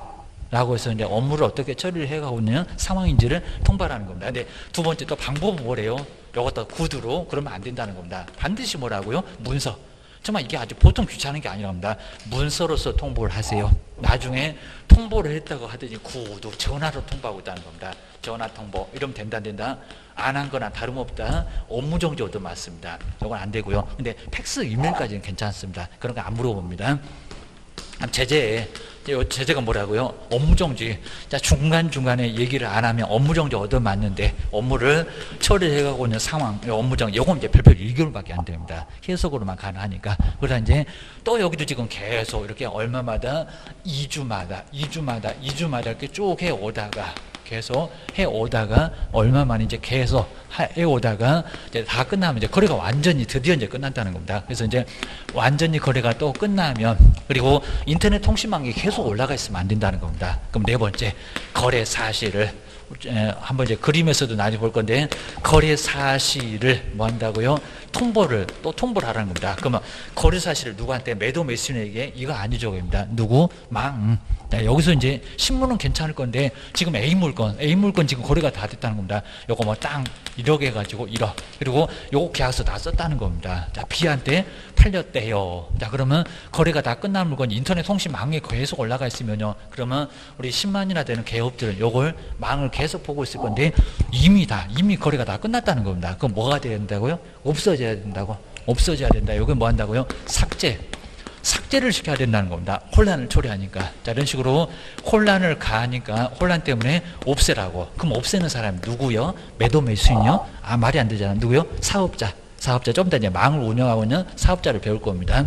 라고 해서 이제 업무를 어떻게 처리를 해가고 있는 상황인지를 통보하는 겁니다. 근데 두 번째 또 방법은 뭐래요? 요것도 구두로 그러면 안 된다는 겁니다. 반드시 뭐라고요? 문서. 정말 이게 아주 보통 귀찮은 게 아니랍니다. 문서로서 통보를 하세요. 나중에 통보를 했다고 하더니 구두 전화로 통보하고 있다는 겁니다. 전화 통보 이러면 된다 안 된다? 안 한 거나 다름없다. 업무정지도 맞습니다. 이건 안 되고요. 근데 팩스 이메일까지는 괜찮습니다. 그런 거 안 물어봅니다. 제재, 제재가 뭐라고요? 업무정지. 자, 중간중간에 얘기를 안 하면 업무정지 얻어맞는데 업무를 처리해가고 있는 상황, 업무정지. 요건 이제 별표 일 개월밖에 안 됩니다. 해석으로만 가능하니까. 그러다 이제 또 여기도 지금 계속 이렇게 얼마마다 이 주마다, 이 주마다, 이 주마다 이렇게 쭉 해오다가 계속 해오다가 얼마만 이제 계속 해오다가 이제 다 끝나면 이제 거래가 완전히 드디어 이제 끝난다는 겁니다. 그래서 이제 완전히 거래가 또 끝나면 그리고 인터넷 통신망이 계속 올라가 있으면 안 된다는 겁니다. 그럼 네 번째 거래 사실을 한번 이제 그림에서도 나중에 볼 건데 거래 사실을 뭐 한다고요? 통보를 또 통보를 하라는 겁니다. 그러면 거래 사실을 누구한테 매도 매수인에게 이거 아니죠, 입니다. 누구 망. 자, 여기서 이제 신문은 괜찮을 건데 지금 A 물건, A 물건 지금 거래가 다 됐다는 겁니다. 요거 뭐 땅 일억 해가지고 일억. 그리고 요거 계약서 다 썼다는 겁니다. 자, B한테 팔렸대요. 자, 그러면 거래가 다 끝난 물건 인터넷 통신망에 계속 올라가 있으면요. 그러면 우리 십만이나 되는 개업들은 요걸 망을 계속 보고 있을 건데 이미 다 이미 거래가 다 끝났다는 겁니다. 그럼 뭐가 돼야 된다고요? 없어져야 된다고. 없어져야 된다. 요게 뭐 한다고요? 삭제. 삭제를 시켜야 된다는 겁니다. 혼란을 초래하니까. 자, 이런 식으로 혼란을 가하니까 혼란 때문에 없애라고. 그럼 없애는 사람이 누구요? 매도 매수인요? 아, 말이 안 되잖아. 누구요? 사업자. 사업자. 좀 이따 이제 망을 운영하고 있는 사업자를 배울 겁니다.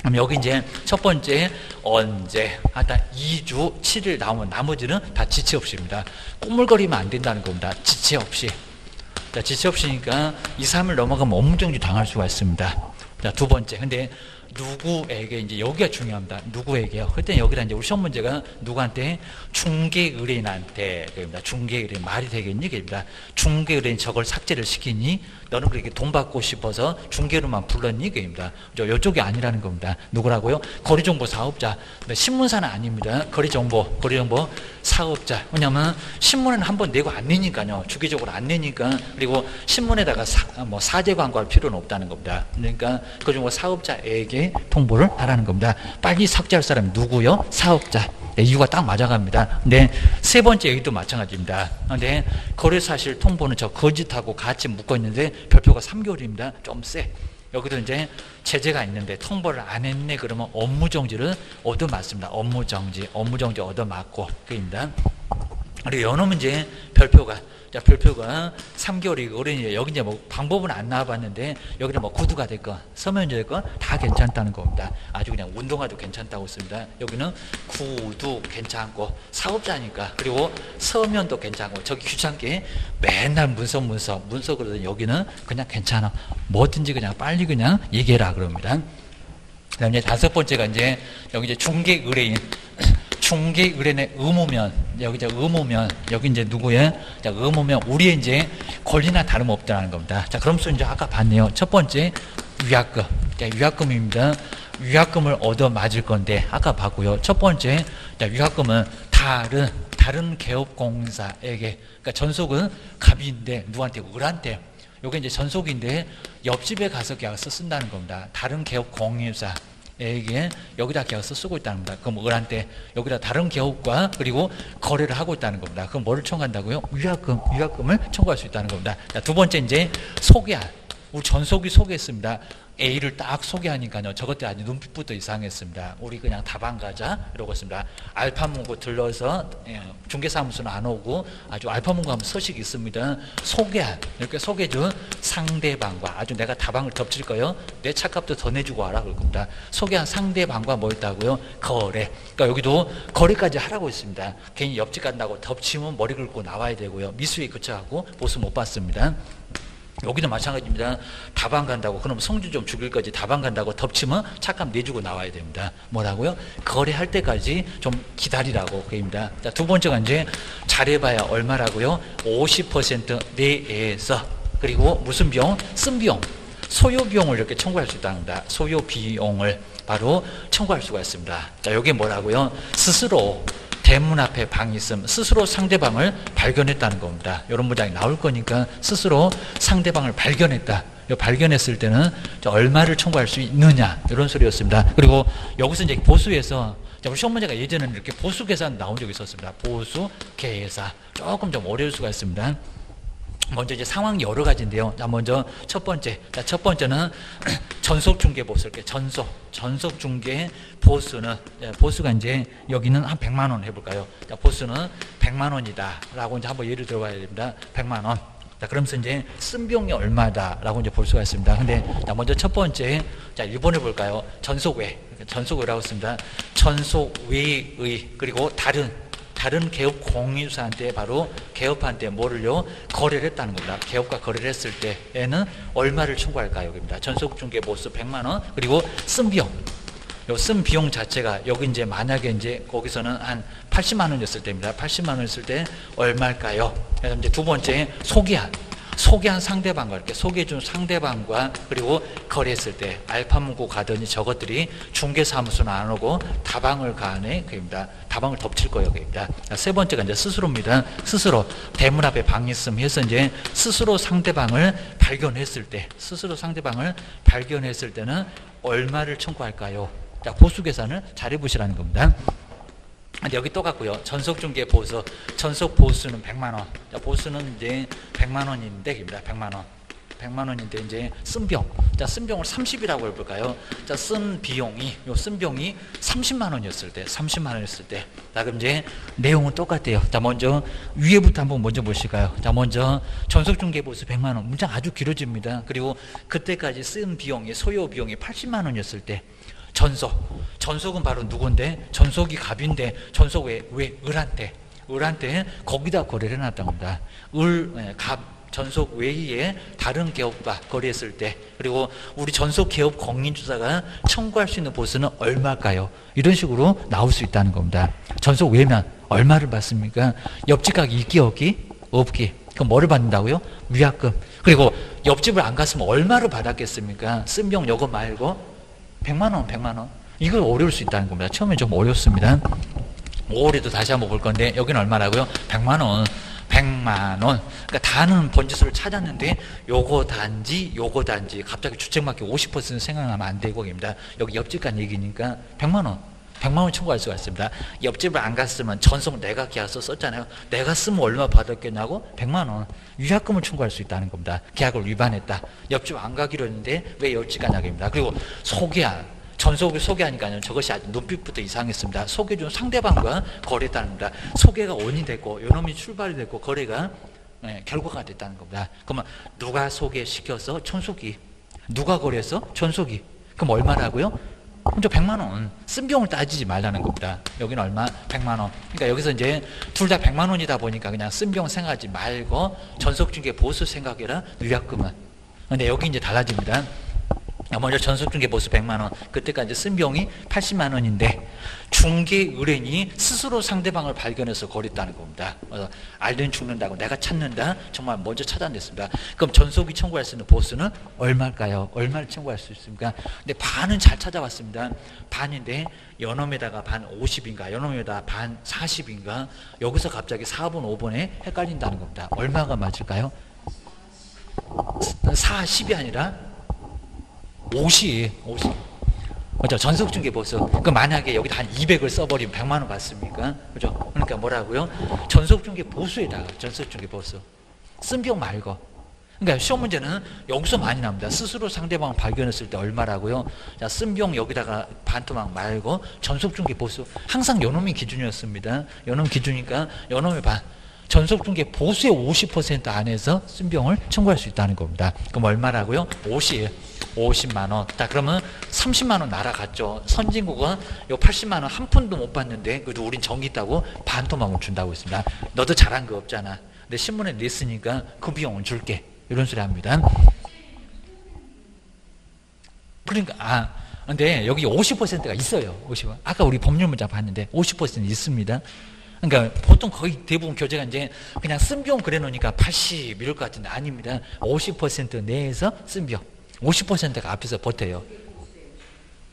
그럼 여기 이제 첫 번째 언제 하다 이 주 칠 일 나오면 나머지는 다 지체 없이입니다. 꾸물거리면 안 된다는 겁니다. 지체 없이. 자, 지체 없이니까 이, 삼 일 넘어가면 업무정지 당할 수가 있습니다. 자, 두 번째. 근데 누구에게 이제 여기가 중요합니다. 누구에게요? 그때 여기다 이제 우리 시험 문제가 누구한테 중개 의뢰인한테 그럽니다. 중개 의뢰인 말이 되겠니? 그럽니다. 중개 의뢰인 저걸 삭제를 시키니? 너는 그렇게 돈 받고 싶어서 중개로만 불렀니? 그럽니다. 이쪽이 아니라는 겁니다. 누구라고요? 거래정보 사업자. 신문사는 아닙니다. 거래정보, 거래정보 사업자. 왜냐하면 신문은 한번 내고 안 내니까요. 주기적으로 안 내니까 그리고 신문에다가 사, 뭐 사제 광고할 필요는 없다는 겁니다. 그러니까 거래정보 사업자에게 통보를 하라는 겁니다. 빨리 삭제할 사람이 누구요? 사업자. 네, 이유가 딱 맞아갑니다. 근데 세 번째 얘기도 마찬가지입니다. 근데 거래사실 통보는 저 거짓하고 같이 묶어있는데 별표가 삼 개월입니다. 좀 세. 여기도 이제 제재가 있는데 통보를 안 했네 그러면 업무정지를 얻어맞습니다. 업무정지. 업무정지 얻어맞고 그입니다. 그리고 요놈은 이제 별표가 자, 별표가 삼 개월이고, 어린이 여기 이제 뭐 방법은 안 나와봤는데, 여기는 뭐 구두가 됐건, 서면제 됐건, 다 괜찮다는 겁니다. 아주 그냥 운동화도 괜찮다고 씁니다. 여기는 구두 괜찮고, 사업자니까, 그리고 서면도 괜찮고, 저기 귀찮게 맨날 문서, 문서, 문서 그러더니 여기는 그냥 괜찮아. 뭐든지 그냥 빨리 그냥 얘기해라. 그럽니다. 그 다음에 다섯 번째가 이제, 여기 이제 중개 의뢰인. 중개 의뢰인의 의무면 여기 이제 의무면 여기 이제 누구야? 자, 의무면 우리의 이제 권리나 다름없다는 겁니다. 자, 그럼서 이제 아까 봤네요. 첫 번째 위약금, 자, 위약금입니다. 위약금을 얻어 맞을 건데 아까 봤고요. 첫 번째 자, 위약금은 다른 다른 개업공사에게 그러니까 전속은 갑인데 누구한테? 을한테. 요게 이제 전속인데 옆집에 가서 계약서 쓴다는 겁니다. 다른 개업공사. 에게 여기다 계약서 쓰고 있다는 겁니다. 그럼 을한테 여기다 다른 개업과 그리고 거래를 하고 있다는 겁니다. 그럼 뭐를 청구한다고요? 위약금, 위약금을 청구할 수 있다는 겁니다. 자, 두 번째 이제 소개한 우리 전속이 소개했습니다. A를 딱 소개하니까요. 저것들 아주 눈빛부터 이상했습니다. 우리 그냥 다방 가자 이러고 있습니다. 알파문고 들러서 중개사무소는 안 오고 아주 알파문고 하면 서식이 있습니다. 소개한 이렇게 소개해준 상대방과 아주 내가 다방을 덮칠 거예요. 내 차값도 더 내주고 와라 그럴 겁니다. 소개한 상대방과 뭐였다고요? 거래. 그러니까 여기도 거래까지 하라고 했습니다. 괜히 옆집 간다고 덮치면 머리 긁고 나와야 되고요. 미수에 그쳐갖고 보수 못 받습니다. 여기도 마찬가지입니다. 다방 간다고 그럼 성주 좀 죽일 거지 다방 간다고 덮치면 착감 내주고 나와야 됩니다. 뭐라고요? 거래할 때까지 좀 기다리라고 그입니다. 자, 두 번째가 이제 잘해봐야 얼마라고요? 오십 퍼센트 내에서 그리고 무슨 비용? 쓴 비용. 소요 비용을 이렇게 청구할 수 있답니다. 소요 비용을 바로 청구할 수가 있습니다. 자, 이게 뭐라고요? 스스로 대문 앞에 방이 있으면 스스로 상대방을 발견했다는 겁니다. 이런 문장이 나올 거니까 스스로 상대방을 발견했다. 발견했을 때는 얼마를 청구할 수 있느냐 이런 소리였습니다. 그리고 여기서 이제 보수에서 시험 문제가 예전에는 이렇게 보수 계산 나온 적이 있었습니다. 보수 계산 조금 좀 어려울 수가 있습니다. 먼저 이제 상황이 여러 가지인데요. 자, 먼저 첫 번째. 자, 첫 번째는 전속 중개 보수. 이렇게 전속, 전속 중개 보수는, 보수가 이제 여기는 한 백만 원 해볼까요? 자, 보수는 백만 원이다라고 이제 한번 예를 들어봐야 됩니다. 백만 원. 자, 그러면서 이제 쓴 비용이 얼마다라고 이제 볼 수가 있습니다. 근데 자, 먼저 첫 번째. 자, 일 번을 볼까요? 전속 외. 전속 외라고 했습니다. 전속 외의, 그리고 다른. 다른 개업 공유사한테 바로 개업한테 뭐를요? 거래를 했다는 겁니다. 개업과 거래를 했을 때에는 얼마를 청구할까요? 여기입니다. 전속중개 보수 백만 원 그리고 쓴 비용. 요 쓴 비용 자체가 여기 이제 만약에 이제 거기서는 한 팔십만 원이었을 때입니다. 팔십만 원이었을 때 얼마일까요? 그래서 이제 두 번째 소개한. 소개한 상대방과 이렇게 소개해준 상대방과 그리고 거래했을 때 알파문고 가더니 저것들이 중개사무소는 안 오고 다방을 가네 그입니다. 다방을 덮칠 거예요 그입니다. 세 번째가 이제 스스로입니다. 스스로 대문 앞에 방이 있음 해서 이제 스스로 상대방을 발견했을 때 스스로 상대방을 발견했을 때는 얼마를 청구할까요? 자, 보수 계산을 잘해보시라는 겁니다. 여기 똑같고요. 전속중개 보수, 전속 보수는 백만 원. 자, 보수는 이제 백만 원인데, 입니다. 백만 원. 백만 원인데, 이제 쓴 비용. 자, 쓴 비용을 삼십이라고 해볼까요? 자, 쓴 비용이, 요 쓴 비용이 삼십만 원이었을 때, 삼십만 원이었을 때. 자, 그럼 이제 내용은 똑같아요. 자, 먼저 위에부터 한번 먼저 보실까요? 자, 먼저 전속중개 보수 백만 원. 문장 아주 길어집니다. 그리고 그때까지 쓴 비용이, 소요 비용이 팔십만 원이었을 때. 전속. 전속은 바로 누군데? 전속이 갑인데, 전속 왜, 왜, 을한테. 을한테 거기다 거래를 해놨다고 합니다. 을, 갑. 전속 외에 다른 개업과 거래했을 때 그리고 우리 전속 개업 공인주사가 청구할 수 있는 보수는 얼마일까요? 이런 식으로 나올 수 있다는 겁니다. 전속 외면 얼마를 받습니까? 옆집 가기 있기 없기? 없기. 그럼 뭐를 받는다고요? 위약금. 그리고 옆집을 안 갔으면 얼마를 받았겠습니까? 쓴 비용 요거 말고 백만 원, 백만 원. 이걸 어려울 수 있다는 겁니다. 처음에 좀 어렵습니다. 오월에도 다시 한번 볼 건데 여기는 얼마라고요? 백만 원, 백만 원. 그러니까 다는 번지수를 찾았는데 요거 단지, 요거 단지. 갑자기 주택마켓 오십 퍼센트 생각나면 안 되고 입니다. 여기 옆집 간 얘기니까 백만 원, 백만 원 청구할 수가 있습니다. 옆집을 안 갔으면 전속 내가 계약서 썼잖아요. 내가 쓰면 얼마 받았겠냐고? 백만 원. 위약금을 청구할 수 있다는 겁니다. 계약을 위반했다. 옆집 안 가기로 했는데 왜 옆집 가냐고입니다. 그리고 소개한, 전속을 소개하니까요. 저것이 아주 눈빛부터 이상했습니다. 소개해준 상대방과 거래했다는 겁니다. 소개가 원이 됐고, 요 놈이 출발이 됐고, 거래가 네, 결과가 됐다는 겁니다. 그러면 누가 소개시켜서 전속이, 누가 거래해서 전속이. 그럼 얼마라고요? 먼저 백만 원. 쓴 비용을 따지지 말라는 겁니다. 여기는 얼마? 백만 원. 그러니까 여기서 이제 둘 다 백만 원이다 보니까 그냥 쓴 비용 생각하지 말고 전속중개 보수 생각해라. 위약금은. 근데 여기 이제 달라집니다. 먼저 전속중개 보수 백만 원. 그때까지 쓴 비용이 팔십만 원인데 중개 의뢰인이 스스로 상대방을 발견해서 거랬다는 겁니다. 알든 죽는다고 내가 찾는다. 정말 먼저 찾아냈습니다. 그럼 전속이 청구할 수 있는 보수는 얼마일까요? 얼마를 청구할 수 있습니까? 근데 반은 잘 찾아왔습니다. 반인데 연놈에다가 반 오십인가 연놈에다가 반 사십인가 여기서 갑자기 사 번 오 번에 헷갈린다는 겁니다. 얼마가 맞을까요? 사십이 아니라 오십, 오십. 그렇죠. 전속중개 보수. 그 만약에 여기다 한 이백을 써버리면 백만 원 받습니까? 그죠? 그러니까 뭐라고요? 전속중개 보수에다가, 전속중개 보수. 쓴 비용 말고. 그러니까 시험 문제는 여기서 많이 납니다. 스스로 상대방을 발견했을 때 얼마라고요? 자, 쓴 비용 여기다가 반토막 말고, 전속중개 보수. 항상 요놈이 기준이었습니다. 요놈 기준이니까, 요놈의 반. 전속중개 보수의 오십 퍼센트 안에서 쓴 비용을 청구할 수 있다는 겁니다. 그럼 얼마라고요? 오십. 오십만 원. 자, 그러면 삼십만 원 날아갔죠. 선진국은 요 팔십만 원 한 푼도 못 받는데, 그래도 우린 정기 있다고 반토막을 준다고 했습니다. 너도 잘한 거 없잖아. 근데 신문에 냈으니까 그 비용은 줄게. 이런 소리 합니다. 그러니까, 아, 근데 여기 오십 퍼센트가 있어요. 오십 퍼센트. 아까 우리 법률 문자 봤는데 오십 퍼센트 있습니다. 그러니까 보통 거의 대부분 교재가 이제 그냥 쓴 비용 그래 놓으니까 팔십 이럴 것 같은데 아닙니다. 오십 퍼센트 내에서 쓴 비용. 오십 퍼센트가 앞에서 버텨요.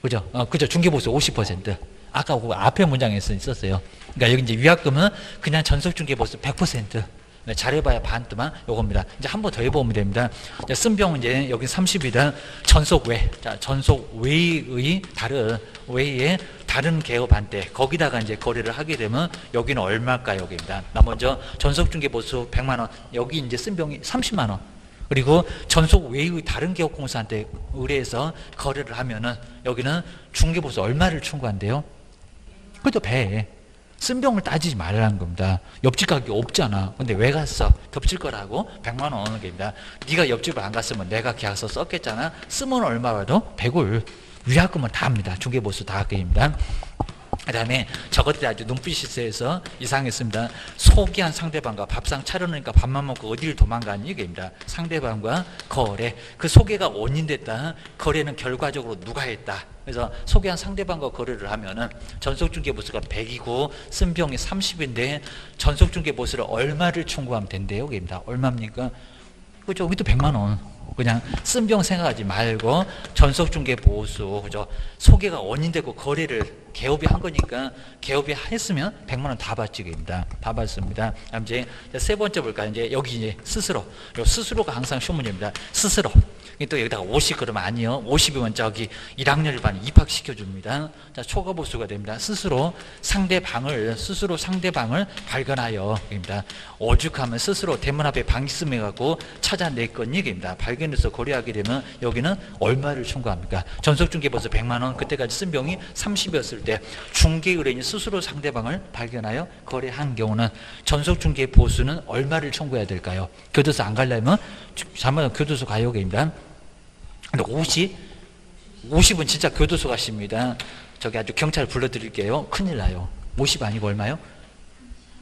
그죠? 어, 그죠? 중개보수 오십 퍼센트. 아까 그 앞에 문장에서 있었어요. 그러니까 여기 이제 위약금은 그냥 전속중개보수 백 퍼센트. 네, 잘해봐야 반도만 요겁니다. 이제 한 번 더 해보면 됩니다. 이제 쓴 병은 이제 여기 삼십이단 전속 외. 자, 전속 외의 다른, 외의 다른 개업한때 거기다가 이제 거래를 하게 되면 여기는 얼마일까 여기입니다. 나 먼저 전속중개보수 백만 원. 여기 이제 쓴 병이 삼십만 원. 그리고 전속 외의 다른 개업공사한테 의뢰해서 거래를 하면은 여기는 중개보수 얼마를 청구한대요? 그래도 배에. 쓴 병을 따지지 말라는 겁니다. 옆집 가격이 없잖아. 근데 왜 갔어? 덮칠 거라고 백만 원 오는 겁니다. 네가 옆집을 안 갔으면 내가 계약서 썼겠잖아. 쓰면 얼마 받아? 백을. 위약금은 다 합니다. 중개보수 다 합니다. 그 다음에 저것들이 아주 눈빛이 세서 이상했습니다. 소개한 상대방과 밥상 차려놓으니까 밥만 먹고 어디를 도망가니? 이겁니다. 상대방과 거래. 그 소개가 원인됐다. 거래는 결과적으로 누가 했다. 그래서 소개한 상대방과 거래를 하면은 전속중개보수가 백이고 쓴병이 삼십인데 전속중개보수를 얼마를 청구하면 된대요? 이겁니다. 얼마입니까? 그죠? 여기도 백만 원. 그냥 쓴병 생각하지 말고 전속중개보수, 그죠? 소개가 원인되고 거래를 개업이 한 거니까 개업이 했으면 백만 원 다 받지입니다. 다 받습니다. 다음 이제 세 번째 볼까요? 이제 여기 이제 스스로. 요 스스로가 항상 쉬운 문제입니다. 스스로. 또 여기다가 오십 그러면 아니요. 오십이면 저기 일 학년 일반 입학시켜줍니다. 자, 초과보수가 됩니다. 스스로 상대방을, 스스로 상대방을 발견하여. 입니다. 오죽하면 스스로 대문 앞에 방심해 갖고 찾아냈건 얘기입니다. 발견해서 거래하게 되면 여기는 얼마를 청구합니까? 전속중개보수 백만 원, 그때까지 쓴 병이 삼십이었을 때 중개의뢰인이 스스로 상대방을 발견하여 거래한 경우는 전속중개보수는 얼마를 청구해야 될까요? 교도소 안 가려면 잠깐만 교도소 가요. 입니다. 근데 오십? 오십은 진짜 교도소 가십니다. 저기 아주 경찰 불러드릴게요. 큰일 나요. 오십 아니고 얼마요?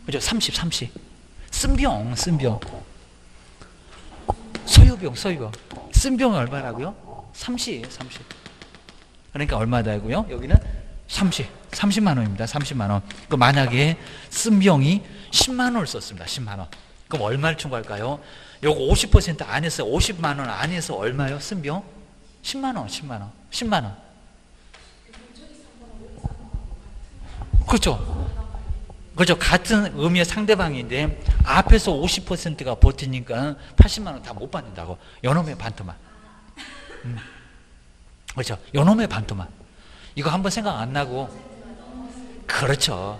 그죠? 삼십, 삼십. 쓴병, 쓴병. 소유병, 소유병. 쓴병이 얼마라고요? 삼십, 삼십. 그러니까 얼마다고요? 여기는 삼십. 삼십만 원입니다. 삼십만 원. 그럼 만약에 쓴병이 십만 원을 썼습니다. 십만 원. 그럼 얼마를 청구할까요? 요거 오십 퍼센트 안에서 오십만 원 안에서 얼마요? 쓴병? 십만 원, 십만 원, 십만 원. 그렇죠. 그렇죠. 같은 의미의 상대방인데 앞에서 오십 퍼센트가 버티니까 팔십만 원 다 못 받는다고. 요놈의 반토막. 음. 그렇죠. 요놈의 반토막. 이거 한번 생각 안 나고. 그렇죠.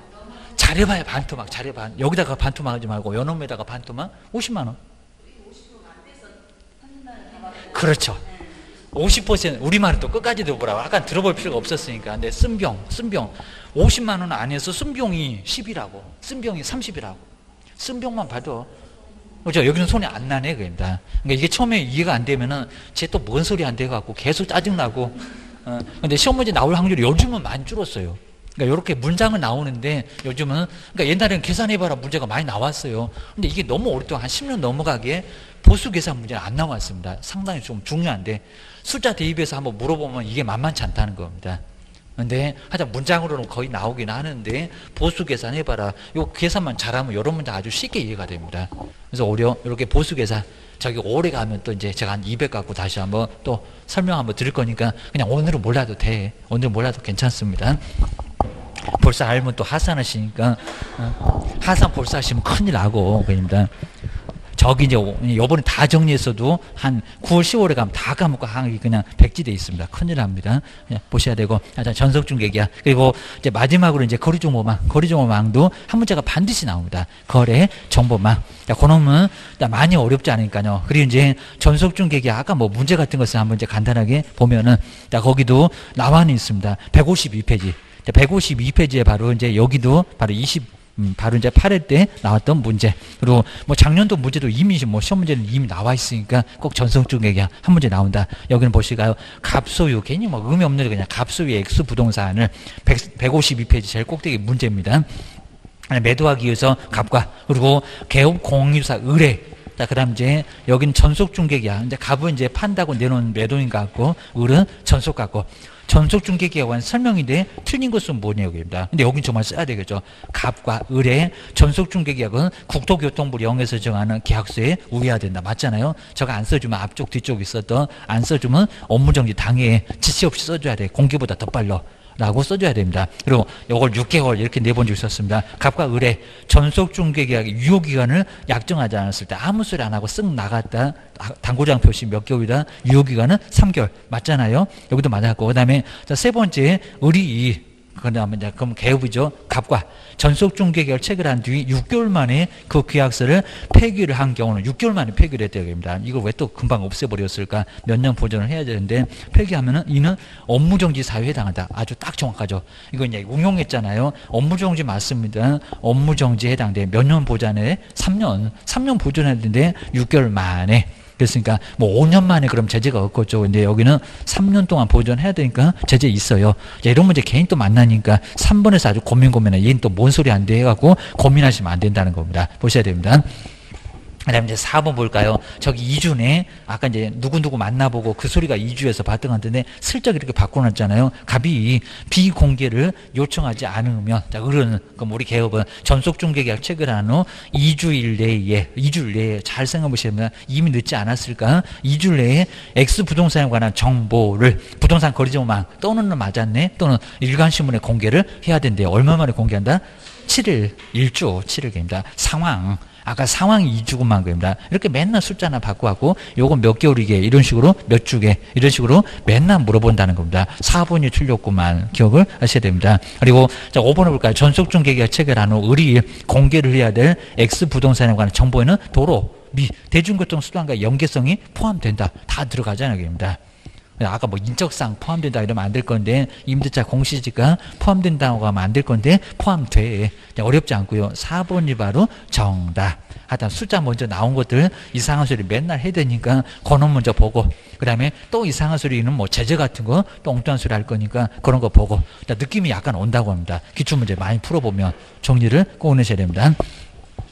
잘해봐야 반토막, 잘해봐. 여기다가 반토막 하지 말고 요놈에다가 반토막 오십만 원. 그렇죠. 오십 퍼센트 우리말은 또 끝까지 들어보라고. 아까 들어볼 필요가 없었으니까. 근데 쓴병, 쓴병. 오십만 원 안에서 쓴병이 십이라고. 쓴병이 삼십이라고. 쓴병만 봐도. 그죠? 여기는 손이 안 나네. 그입니다. 그러니까 이게 처음에 이해가 안 되면은 쟤 또 뭔 소리 안 돼갖고 계속 짜증나고. 어, 근데 시험 문제 나올 확률이 요즘은 많이 줄었어요. 그러니까 이렇게 문장은 나오는데 요즘은, 그러니까 옛날에는 계산해봐라 문제가 많이 나왔어요. 근데 이게 너무 오랫동안 한 십 년 넘어가게 보수 계산 문제는 안 나왔습니다. 상당히 좀 중요한데 숫자 대입에서 한번 물어보면 이게 만만치 않다는 겁니다. 근데 하여튼 문장으로는 거의 나오긴 하는데 보수 계산해봐라. 요 계산만 잘하면 여러 문제 아주 쉽게 이해가 됩니다. 그래서 오히려 이렇게 보수 계산. 저기 오래 가면 또 이제 제가 한 이백 갖고 다시 한번 또 설명 한번 드릴 거니까 그냥 오늘은 몰라도 돼. 오늘은 몰라도 괜찮습니다. 벌써 알면 또 하산하시니까 하산 벌써 하시면 큰일 나고 그입니다. 저기 이제 요번에 다 정리했어도 한 구월, 시월에 가면 다 까먹고 항이 그냥 백지돼 있습니다. 큰일 납니다. 그냥 보셔야 되고. 전속중개기야. 그리고 이제 마지막으로 이제 거리정보망, 거리정보망도 한 문제가 반드시 나옵니다. 거래 정보망. 그 놈은 많이 어렵지 않으니까요. 그리고 이제 전속중개기야. 아까 뭐 문제 같은 것을 한번 이제 간단하게 보면은 자, 거기도 나만이 있습니다. 백오십이 페이지. 백오십이 페이지에 바로 이제 여기도 바로 이십. 음, 바로 이제 팔 회 때 나왔던 문제. 그리고 뭐 작년도 문제도 이미 뭐 시험 문제는 이미 나와 있으니까 꼭 전속중개기야 한 문제 나온다. 여기는 보시가요. 갑소유. 괜히 뭐 의미 없는 그냥 갑소유 액수 부동산을 백오십이 페이지 제일 꼭대기 문제입니다. 매도하기 위해서 갑과 그리고 개업 공유사 의뢰. 자, 그 다음 이제 여기는 전속중개기야. 이제 갑은 이제 판다고 내놓은 매도인 같고 을은 전속 같고. 전속중개기간 설명인데 틀린 것은 뭐냐고 입니다. 근데 여긴 정말 써야 되겠죠. 갑과 을의 전속중개계약은 국토교통부 영에서 정하는 계약서에 우회해야 된다. 맞잖아요. 저거 안 써주면 앞쪽 뒤쪽 있었던 안 써주면 업무정지 당해 지시 없이 써줘야 돼. 공개보다 더 빨라. 라고 써줘야 됩니다. 그리고 이걸 육 개월 이렇게 네 번 줄 썼습니다. 갑과 을의 전속 중개계약의 유효기간을 약정하지 않았을 때 아무 소리 안 하고 쓱 나갔다. 당구장 표시 몇 개월이다. 유효기간은 삼 개월. 맞잖아요. 여기도 맞았고. 그 다음에 세 번째 을이 이. 그다음에 이제 그럼 개업이죠. 갑과 전속 중개계약을 체결한 뒤 육 개월 만에 그 계약서를 폐기를 한 경우는 육 개월 만에 폐기를 했다고 합니다. 이걸 왜 또 금방 없애버렸을까? 몇 년 보존을 해야 되는데 폐기하면은 이는 업무정지 사유에 해당한다. 아주 딱 정확하죠. 이거 이제 응용했잖아요. 업무정지 맞습니다. 업무정지에 해당돼. 몇 년 보존에 삼 년, 삼 년 보존했는데 육 개월 만에. 그랬으니까 뭐 오 년 만에 그럼 제재가 없겠죠. 근데 여기는 삼 년 동안 보존해야 되니까 제재 있어요. 자, 이런 문제 괜히 또 만나니까 삼 번에서 아주 고민 고민해. 얘는 또 뭔 소리 안 돼 해갖고 고민하시면 안 된다는 겁니다. 보셔야 됩니다. 그다음 이제 사 번 볼까요? 저기 이 주네. 아까 이제 누구누구 만나보고 그 소리가 이 주에서 봤던 건데 슬쩍 이렇게 바꿔놨잖아요. 갑이 비공개를 요청하지 않으면, 자, 을은, 그럼 우리 개업은 전속중개계약 체결한 후 이 주일 내에, 이 주일 내에 잘 생각해보시면 이미 늦지 않았을까? 이 주일 내에 X 부동산에 관한 정보를 부동산 거래정보망 또는 맞았네 또는 일간신문에 공개를 해야 된대요. 얼마 만에 공개한다? 칠 일, 일 주, 칠 일입니다. 상황. 아까 상황 이 주구만 한 겁니다. 이렇게 맨날 숫자나 바꾸고 요건 몇 개월이게 이런 식으로 몇 주게 이런 식으로 맨날 물어본다는 겁니다. 사 번이 틀렸구만 기억을 하셔야 됩니다. 그리고 자, 오 번을 볼까요? 전속중개계약 체결한 후 을이 공개를 해야 될 X 부동산에 관한 정보에는 도로, 미, 대중교통수단과 연계성이 포함된다. 다 들어가잖아요. 겁니다. 아까 뭐 인적사항 포함된다 이러면 안 될 건데 임대차 공시지가 포함된다고 하면 안 될 건데 포함돼. 어렵지 않고요. 사 번이 바로 정답. 하여튼 숫자 먼저 나온 것들 이상한 소리 맨날 해야 되니까 그놈 먼저 보고 그 다음에 또 이상한 소리는 뭐 제재 같은 거 또 엉뚱한 소리 할 거니까 그런 거 보고 느낌이 약간 온다고 합니다. 기출문제 많이 풀어보면 정리를 꼬내셔야 됩니다.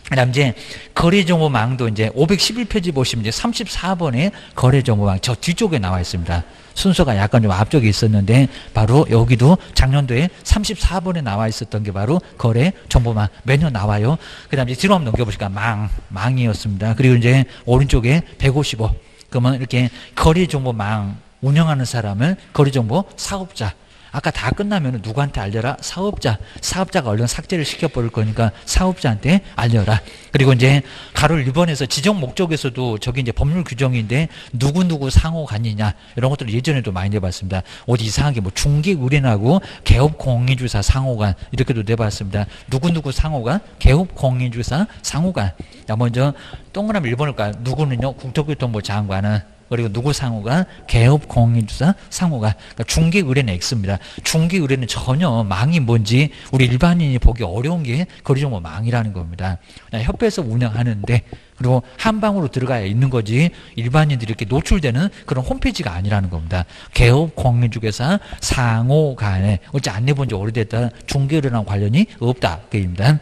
그 다음 이제 거래정보망도 이제 오백십일 페이지 보시면 이제 삼십사 번에 거래정보망 저 뒤쪽에 나와 있습니다. 순서가 약간 좀 앞쪽에 있었는데 바로 여기도 작년도에 삼십사 번에 나와 있었던 게 바로 거래정보망 매년 나와요. 그 다음 이제 뒤로 한번 넘겨보시니까 망, 망이었습니다. 그리고 이제 오른쪽에 백오십오. 그러면 이렇게 거래정보망 운영하는 사람을 거래정보 사업자. 아까 다 끝나면 누구한테 알려라? 사업자. 사업자가 얼른 삭제를 시켜버릴 거니까 사업자한테 알려라. 그리고 이제 가로 일 번에서 지정 목적에서도 저기 이제 법률 규정인데 누구누구 상호 간이냐 이런 것들을 예전에도 많이 내봤습니다. 어디 이상하게 뭐 중개 의뢰인하고 개업 공인주사 상호간 이렇게도 내봤습니다. 누구누구 상호간, 개업 공인주사 상호간. 자, 먼저 동그라미 일 번을 까요. 누구는요? 국토교통부 장관은. 그리고 누구 상호가? 개업 공인주사 상호가. 그러니까 중개 의뢰는 X입니다. 중개 의뢰는 전혀 망이 뭔지 우리 일반인이 보기 어려운 게 거래정보 망이라는 겁니다. 협회에서 운영하는데 그리고 한 방으로 들어가야 있는 거지 일반인들이 이렇게 노출되는 그런 홈페이지가 아니라는 겁니다. 개업 공인중개사 상호 간에 어찌 안 내본 지 오래됐다. 중개 의뢰랑 관련이 없다. 그 얘기입니다.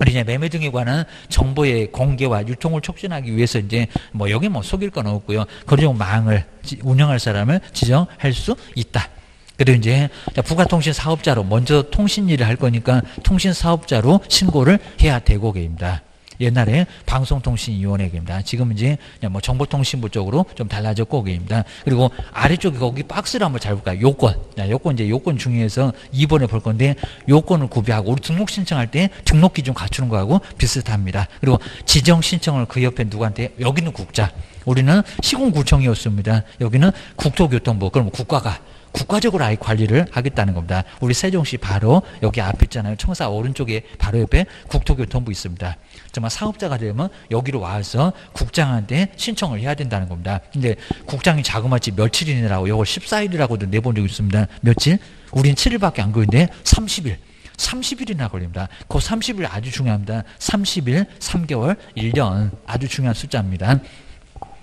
그리고 매매 등에 관한 정보의 공개와 유통을 촉진하기 위해서 이제 뭐 여기 뭐 속일 건 없고요. 거래정보망을 운영할 사람을 지정할 수 있다. 그리고 이제 부가통신 사업자로 먼저 통신 일을 할 거니까 통신 사업자로 신고를 해야 되고 계입니다. 옛날에 방송통신위원회입니다. 지금 이제 뭐 정보통신부 쪽으로 좀 달라졌고 그입니다. 그리고 아래쪽에 거기 박스를 한번 잘 볼까요? 요건. 요건 이제 요건 중에서 이 번에 볼 건데 요건을 구비하고 우리 등록 신청할 때 등록 기준 갖추는 거하고 비슷합니다. 그리고 지정 신청을 그 옆에 누구한테 여기는 국자. 우리는 시군구청이었습니다. 여기는 국토교통부. 그럼 국가가 국가적으로 아예 관리를 하겠다는 겁니다. 우리 세종시 바로 여기 앞에 있잖아요. 청사 오른쪽에 바로 옆에 국토교통부 있습니다. 정말 사업자가 되면 여기로 와서 국장한테 신청을 해야 된다는 겁니다. 근데 국장이 자그마치 며칠이라고 이걸 십사 일이라고도 내본 적이 있습니다. 며칠? 우린 칠 일밖에 안 걸리는데 삼십 일. 삼십 일이나 걸립니다. 그 삼십 일 아주 중요합니다. 삼십 일, 삼 개월, 일 년 아주 중요한 숫자입니다.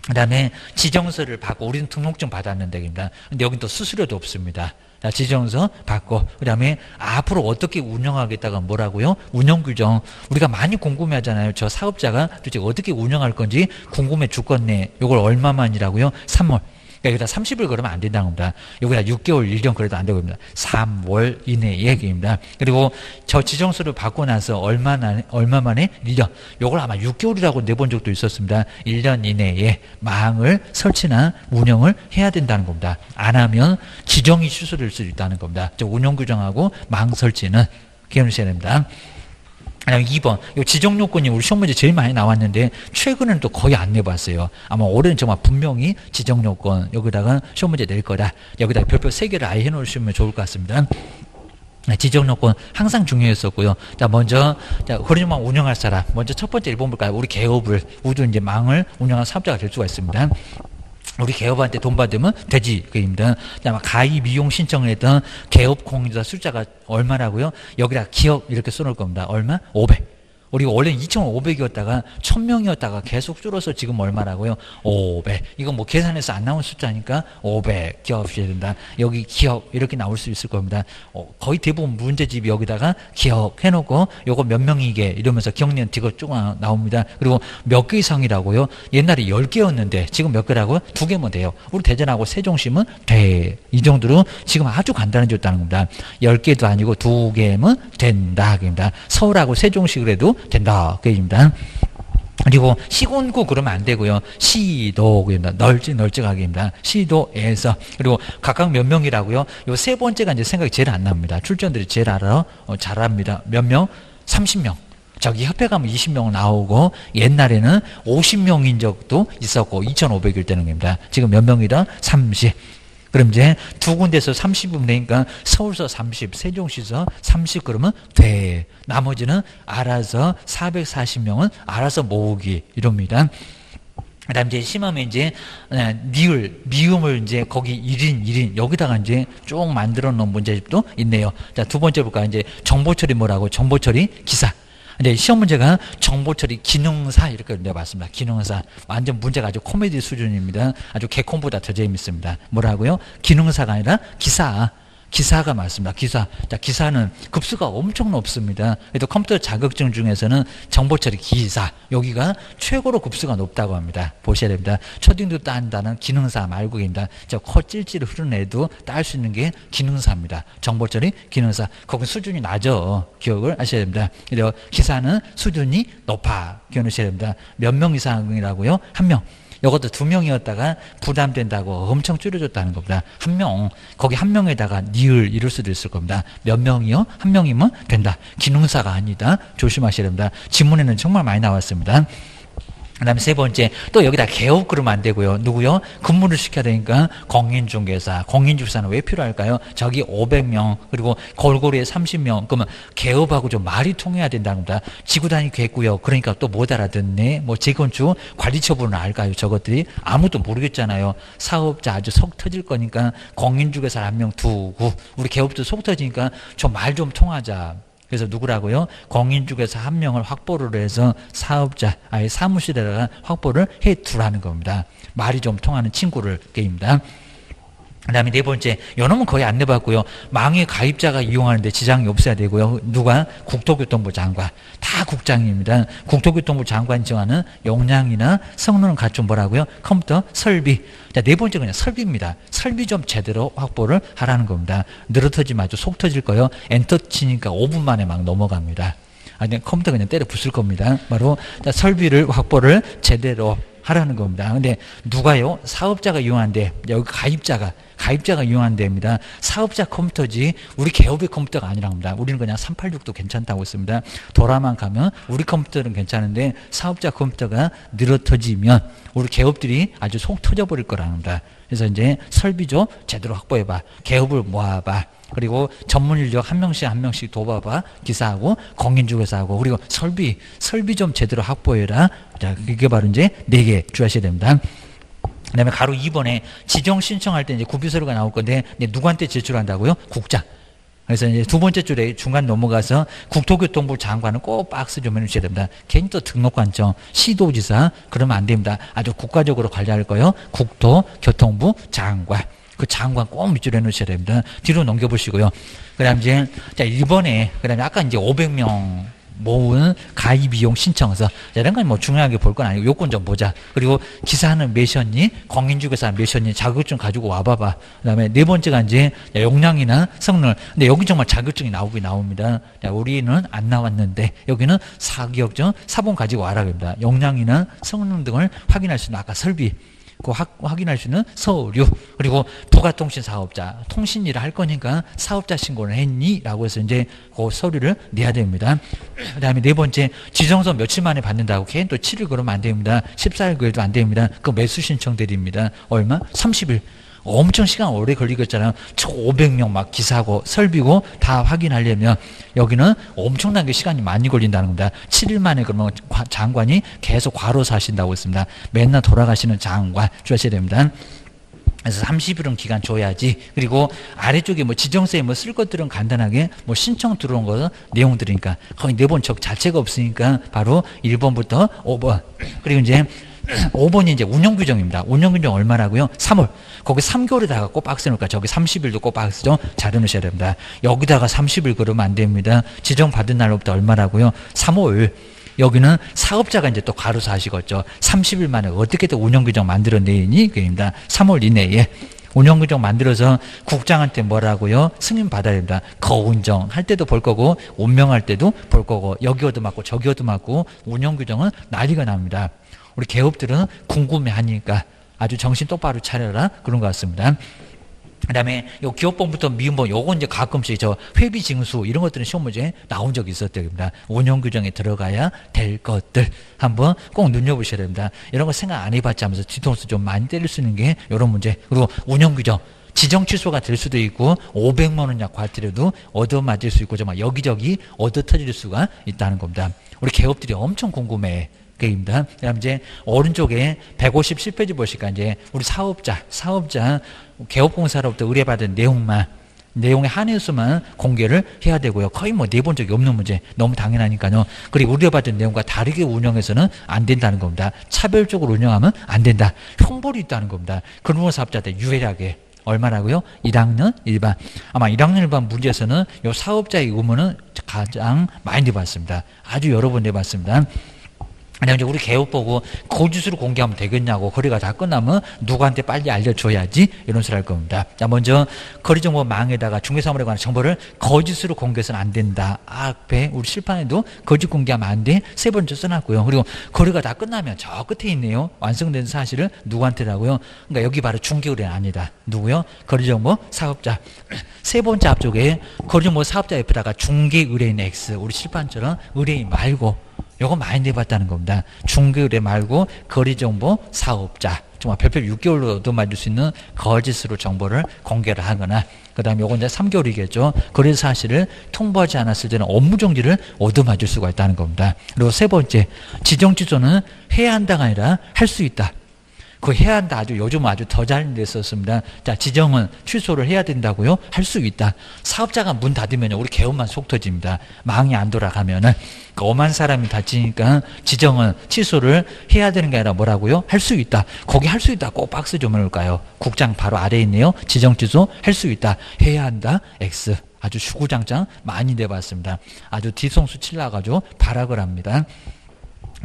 그 다음에 지정서를 받고 우리는 등록증 받았는데 입니다. 근데 여긴 또 수수료도 없습니다. 자, 지정서 받고 그 다음에 앞으로 어떻게 운영하겠다가 뭐라고요? 운영규정. 우리가 많이 궁금해하잖아요. 저 사업자가 도대체 어떻게 운영할 건지 궁금해 죽겠네. 이걸 얼마만이라고요? 삼 월. 그러니까 여기다 삼십을 걸으면 안 된다는 겁니다. 여기다 육 개월, 일 년 걸어도 안 되고 입니다. 삼 월 이내 얘기입니다. 그리고 저 지정서를 받고 나서 얼마나, 얼마 만에? 일 년. 요걸 아마 육 개월이라고 내본 적도 있었습니다. 일 년 이내에 망을 설치나 운영을 해야 된다는 겁니다. 안 하면 지정이 취소될 수 있다는 겁니다. 저 운영 규정하고 망 설치는 기억하셔야 됩니다. 이 번, 지정요건이 우리 시험 문제 제일 많이 나왔는데 최근에는 또 거의 안 내봤어요. 아마 올해는 정말 분명히 지정요건 여기다가 시험 문제 낼 거다. 여기다 별표 세 개를 아예 해놓으시면 좋을 것 같습니다. 지정요건 항상 중요했었고요. 자, 먼저, 자, 흐름망 운영할 사람. 먼저 첫 번째 일 번 볼까요? 우리 개업을, 우주 이제 망을 운영하는 사업자가 될 수가 있습니다. 우리 개업한테 돈 받으면 되지, 그입니다. 아마 가입 이용 신청을 했던 개업 공인자 숫자가 얼마라고요? 여기다 기업 이렇게 써놓을 겁니다. 얼마? 오백. 우리가 원래 이천오백이었다가 천 명이었다가 계속 줄어서 지금 얼마라고요? 오백. 이건 뭐 계산해서 안 나온 숫자니까 오백 기업 주셔야 된다. 여기 기업 이렇게 나올 수 있을 겁니다. 어, 거의 대부분 문제집이 여기다가 기업 해놓고 요거 몇 명이게 이러면서 기억년 뒤가 쭉 나옵니다. 그리고 몇 개 이상이라고요? 옛날에 열 개였는데 지금 몇 개라고요? 두 개면 돼요. 우리 대전하고 세종시면 돼. 이 정도로 지금 아주 간단해졌다는 겁니다. 열 개도 아니고 두 개면 된다. 그입니다. 서울하고 세종시 그래도 된다. 그입니다. 그리고 시군구 그러면 안 되고요. 시도 넓지 넓지가게입니다. 시도에서 그리고 각각 몇 명이라고요? 요 세 번째가 이제 생각이 제일 안 납니다. 출전들이 제일 알아 어, 잘합니다. 몇 명? 삼십 명. 저기 협회 가면 이십 명 나오고 옛날에는 오십 명인 적도 있었고 이천오백일 때는 겁니다. 지금 몇 명이다? 삼십. 그럼 이제 두 군데서 삼십이면 되니까 서울서 삼십, 세종시서 삼십 그러면 돼. 나머지는 알아서 사백사십 명은 알아서 모으기 이럽니다. 그 다음 이제 심하면 이제 니을, 미음을 이제 거기 일 인, 일 인 여기다가 이제 쭉 만들어 놓은 문제집도 있네요. 자, 두 번째 볼까요? 이제 정보처리 뭐라고? 정보처리 기사. 근데 시험 문제가 정보처리 기능사 이렇게 내봤습니다. 기능사 완전 문제가 아주 코미디 수준입니다. 아주 개콘보다 더 재밌습니다. 뭐라고요? 기능사가 아니라 기사. 기사가 맞습니다. 기사. 자, 기사는 급수가 엄청 높습니다. 그래도 컴퓨터 자격증 중에서는 정보처리 기사 여기가 최고로 급수가 높다고 합니다. 보셔야 됩니다. 초딩도 딴다는 기능사 말고입니다. 저 코 찔찔 흐른 애도 딸 수 있는 게 기능사입니다. 정보처리 기능사. 거기 수준이 낮아. 기억을 하셔야 됩니다. 그래서 기사는 수준이 높아. 기억하셔야 됩니다. 몇 명 이상이라고요? 한 명. 이것도 두 명이었다가 부담된다고 엄청 줄여줬다는 겁니다. 한 명, 거기 한 명에다가 니을 이럴 수도 있을 겁니다. 몇 명이요? 한 명이면 된다. 기능사가 아니다. 조심하셔야 됩니다. 지문에는 정말 많이 나왔습니다. 그 다음에 세 번째, 또 여기다 개업 그러면 안 되고요. 누구요? 근무를 시켜야 되니까 공인중개사. 공인중개사는 왜 필요할까요? 저기 오백 명, 그리고 골고루에 삼십 명. 그러면 개업하고 좀 말이 통해야 된다는 겁니다. 지구단위겠고요. 그러니까 또 못 알아듣네. 뭐 재건축, 관리처분은 알까요? 저것들이 아무도 모르겠잖아요. 사업자 아주 속 터질 거니까 공인중개사 한 명 두고 우리 개업도 속 터지니까 좀 말 좀 통하자. 그래서 누구라고요? 공인중개사 한 명을 확보를 해서 사업자, 아예 사무실에다가 확보를 해두라는 겁니다. 말이 좀 통하는 친구를 게임입니다. 그 다음에 네 번째, 요 놈은 거의 안 내봤고요. 망의 가입자가 이용하는데 지장이 없어야 되고요. 누가? 국토교통부 장관. 다 국장입니다. 국토교통부 장관 정하는 용량이나 성능은 갖춘 뭐라고요? 컴퓨터 설비. 자, 네 번째 그냥 설비입니다. 설비 좀 제대로 확보를 하라는 겁니다. 늘어터지면 아주 속 터질 거예요. 엔터 치니까 오 분 만에 막 넘어갑니다. 아니, 컴퓨터 그냥 때려 부술 겁니다. 바로 자, 설비를 확보를 제대로 하라는 겁니다. 근데 누가요? 사업자가 이용한데, 여기 가입자가, 가입자가 이용한 데입니다. 사업자 컴퓨터지 우리 개업의 컴퓨터가 아니라 합니다. 우리는 그냥 삼팔육도 괜찮다고 했습니다. 돌아만 가면 우리 컴퓨터는 괜찮은데 사업자 컴퓨터가 늘어터지면 우리 개업들이 아주 속 터져버릴 거랍니다. 그래서 이제 설비 좀 제대로 확보해봐. 개업을 모아봐. 그리고 전문 인력 한 명씩 한 명씩 도와봐. 기사하고 공인중개사하고 그리고 설비 설비 좀 제대로 확보해라. 자, 이게 바로 이제 네 개 주의하셔야 됩니다. 그다음에 가로 이 번에 지정 신청할 때 이제 구비서류가 나올 건데 누구한테 제출한다고요? 국장. 그래서 이제 두 번째 줄에 중간 넘어가서 국토교통부 장관은 꼭 박스 좀 해주셔야 됩니다. 괜히 또 등록관청, 시도지사 그러면 안 됩니다. 아주 국가적으로 관리할 거예요. 국토교통부 장관. 그 장관 꼭 밑줄에 놓으셔야 됩니다. 뒤로 넘겨보시고요. 그 다음 이제, 자, 일 번에, 그 다음에 아까 이제 오백 명 모으는 가입 비용 신청서 이런 건 뭐 중요하게 볼 건 아니고 요건 좀 보자. 그리고 기사는 몇이었니? 공인중개사 몇이었니? 자격증 가지고 와봐봐. 그다음에 네 번째가 이제 용량이나 성능. 근데 여기 정말 자격증이 나오긴 나옵니다. 우리는 안 나왔는데 여기는 사기업증 사본 가지고 와라 그럽니다. 용량이나 성능 등을 확인할 수 있는 아까 설비. 그 확인할 수 있는 서류, 그리고 부가통신 사업자, 통신 일을 할 거니까 사업자 신고를 했니? 라고 해서 이제 그 서류를 내야 됩니다. 그 다음에 네 번째, 지정서 며칠 만에 받는다고 걔는 또 칠 일 그러면 안 됩니다. 십사 일 그래도 안 됩니다. 그 매수 신청 드립니다. 얼마? 삼십 일. 엄청 시간 오래 걸리겠잖아요. 오백 명 막 기사고 설비고 다 확인하려면 여기는 엄청나게 시간이 많이 걸린다는 겁니다. 칠 일 만에 그러면 장관이 계속 과로사신다고 했습니다. 맨날 돌아가시는 장관 주셔야 됩니다. 그래서 삼십 일은 기간 줘야지. 그리고 아래쪽에 뭐 지정서에 뭐 쓸 것들은 간단하게 뭐 신청 들어온 거 내용들이니까 거의 네 번 적 자체가 없으니까 바로 일 번부터 오 번. 그리고 이제 오 번이 이제 운영 규정입니다. 운영 규정 얼마라고요? 삼 월. 거기 삼 개월에다가 꼭 박스 넣을까? 저기 삼십 일도 꼭 박스죠? 자료 넣으셔야 됩니다. 여기다가 삼십 일 그러면 안 됩니다. 지정받은 날로부터 얼마라고요? 삼 월. 여기는 사업자가 이제 또 가로수 하시겠죠. 삼십 일 만에 어떻게든 운영 규정 만들어내니? 그입니다. 삼 월 이내에. 운영 규정 만들어서 국장한테 뭐라고요? 승인 받아야 됩니다. 거운정 할 때도 볼 거고, 운명할 때도 볼 거고, 여기 얻어맞고 저기 얻어맞고, 운영 규정은 난리가 납니다. 우리 개업들은 궁금해하니까 아주 정신 똑바로 차려라 그런 것 같습니다. 그다음에 요 기업본부터 미음본 요거 이제 가끔씩 저 회비 징수 이런 것들은 시험 문제에 나온 적이 있었답니다. 운영 규정에 들어가야 될 것들 한번 꼭 눈여보셔야 됩니다. 이런 거 생각 안 해봤자 하면서 뒤통수 좀 많이 때릴 수 있는 게 이런 문제. 그리고 운영 규정 지정 취소가 될 수도 있고 오백만 원 약 과태료도 얻어맞을 수 있고 정말 여기저기 얻어터질 수가 있다는 겁니다. 우리 개업들이 엄청 궁금해. 게임입니다. 그다음 이제 오른쪽에 백오십칠 페이지 보실까 이제 우리 사업자, 사업자 개업공사로부터 의뢰받은 내용만 내용의 한해수만 공개를 해야 되고요. 거의 뭐 내본 적이 없는 문제, 너무 당연하니까요. 그리고 의뢰받은 내용과 다르게 운영해서는 안 된다는 겁니다. 차별적으로 운영하면 안 된다. 형벌이 있다는 겁니다. 근로자 사업자한테 유일하게. 얼마라고요? 일 학년 일반. 아마 일 학년 일반 문제에서는 요 사업자의 의무는 가장 많이 내봤습니다. 아주 여러 번 내봤습니다. 그냥 우리 개업 보고 고지수를 공개하면 되겠냐고 거래가 다 끝나면 누구한테 빨리 알려줘야지 이런 소리 할 겁니다. 자, 먼저 거래정보망에다가 중개사물에 관한 정보를 거짓으로 공개해서는 안 된다. 앞에 우리 실판에도 거짓 공개하면 안 돼. 세 번째 써놨고요. 그리고 거래가 다 끝나면 저 끝에 있네요. 완성된 사실을 누구한테라고요? 그러니까 여기 바로 중개거래는 아니다. 누구요? 거래정보 사업자. 세 번째 앞쪽에 거래정보 사업자 옆에다가 중개의뢰인 X 우리 실판처럼 의뢰인 말고 요거 많이 내봤다는 겁니다. 중개의뢰 말고 거래정보 사업자 정말 별표 육 개월로 얻어맞을 수 있는 거짓으로 정보를 공개를 하거나 그 다음에 요건 이제 삼 개월이겠죠. 거래 사실을 통보하지 않았을 때는 업무정지를 얻어맞을 수가 있다는 겁니다. 그리고 세 번째 지정취소는 해야 한다가 아니라 할 수 있다. 그 해야 한다 아주 요즘 아주 더 잘 됐었습니다. 자, 지정은 취소를 해야 된다고요? 할 수 있다. 사업자가 문 닫으면 우리 개업만 속 터집니다. 망이 안 돌아가면은 엄한 사람이 다치니까 지정은 취소를 해야 되는 게 아니라 뭐라고요? 할 수 있다. 거기 할 수 있다. 꼭 박스 좀 넣을까요? 국장 바로 아래에 있네요. 지정 취소 할 수 있다. 해야 한다. X. 아주 주구장창 많이 내봤습니다. 아주 뒤통수 칠라가지고 발악을 합니다.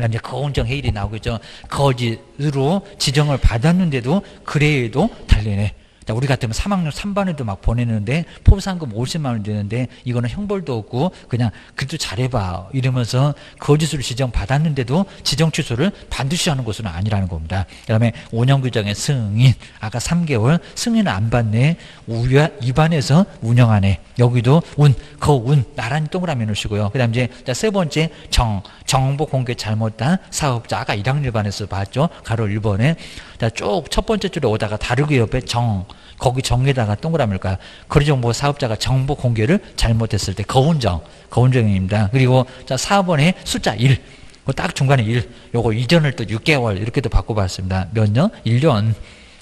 이제 거운정 해일이 나오겠죠. 거짓으로 지정을 받았는데도 그래도 달리네. 자, 우리 같으면 삼 학년 삼 반에도 막 보내는데 포상금 오십만 원 되는데 이거는 형벌도 없고 그냥 그래도 잘해봐 이러면서 거짓으로 지정 받았는데도 지정 취소를 반드시 하는 것은 아니라는 겁니다. 그다음에 운영 규정의 승인 아까 삼 개월 승인을 안 받네. 우야 위반해서 운영하네. 여기도 운, 거운 나란히 동그라미 놓으시고요. 그다음 이제 자, 세 번째 정 정보 공개 잘못한 사업자 아까 일 학년 일반에서 봤죠. 가로 일 번에 자, 쭉 첫 번째 줄에 오다가 다르게 옆에 정 거기 정에다가 동그라미일까요? 거래정보 사업자가 정보 공개를 잘못했을 때 거운정, 거운정입니다. 그리고 자 사 번에 숫자 일, 딱 중간에 일, 요거 이전을 또 육 개월 이렇게도 바꿔봤습니다. 몇 년? 일 년.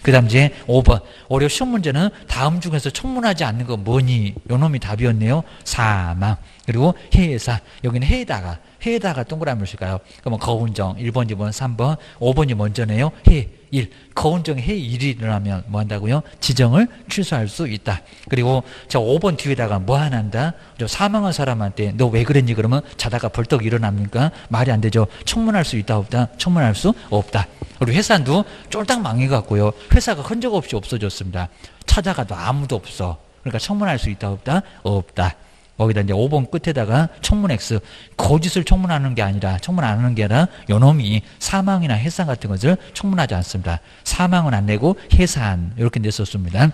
그 다음 이제 오 번. 올해 시험 문제는 다음 중에서 청문하지 않는 건 뭐니? 요놈이 답이었네요. 사망. 그리고 해사. 여기는 해에다가. 해에다가 동그라미 칠까요? 그러면 거운정. 일 번, 이 번, 삼 번. 오 번이 먼저네요. 해, 일. 거운정 해 일이 일어나면 뭐 한다고요? 지정을 취소할 수 있다. 그리고 저 오 번 뒤에다가 뭐 하나 한다? 저 사망한 사람한테 너 왜 그랬니? 그러면 자다가 벌떡 일어납니까? 말이 안 되죠. 청문할 수 있다 없다? 청문할 수 없다. 그리고 회사도 쫄딱 망해갖고요. 회사가 흔적 없이 없어졌습니다. 찾아가도 아무도 없어. 그러니까 청문할 수 있다 없다? 없다. 거기다 이제 오 번 끝에다가 청문 X. 거짓을 청문하는 게 아니라, 청문 안 하는 게 아니라, 요놈이 사망이나 해산 같은 것을 청문하지 않습니다. 사망은 안 내고 해산. 이렇게 냈었습니다.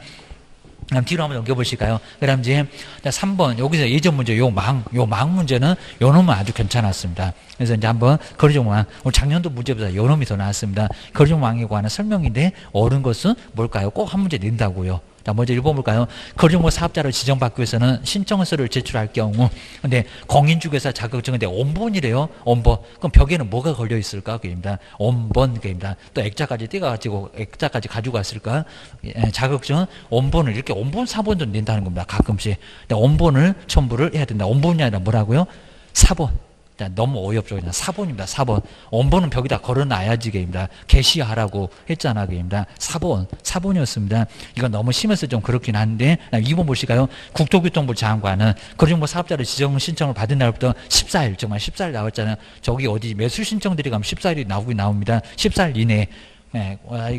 그럼 뒤로 한번 넘겨보실까요? 그 다음 이제 삼 번. 여기서 예전 문제, 요 망, 요 망 문제는 요 놈은 아주 괜찮았습니다. 그래서 이제 한번 거리종망. 오늘 작년도 문제보다 요 놈이 더 나왔습니다. 거리종망에 관한 설명인데, 옳은 것은 뭘까요? 꼭 한 문제 낸다고요. 자, 먼저 읽어볼까요? 거리종목 사업자를 지정받기 위해서는 신청서를 제출할 경우, 근데 공인중개사 자격증은 온번이래요. 온번. 그럼 벽에는 뭐가 걸려 있을까? 그입니다. 온번 그입니다. 또 액자까지 떼가지고 액자까지 가지고 왔을까? 예, 자격증 온번을 이렇게 온번 사 번도 낸다는 겁니다. 가끔씩. 근데 온번을 첨부를 해야 된다. 온번이 아니라 뭐라고요? 사 번. 자, 너무 어이없죠. 그냥 사 번입니다. 사 번. 원본은 벽에다 걸어놔야지 게입니다. 게시하라고 했잖아 게입니다. 사 번. 사 번이었습니다. 이건 너무 심해서 좀 그렇긴 한데 이 번 보실까요? 국토교통부 장관은 거리종목 사업자를 지정 신청을 받은 날부터 십사 일, 정말 십사 일 나왔잖아요. 저기 어디 매수 신청 들어가면 십사 일이 나오긴 나옵니다. 십사 일 이내에. 예,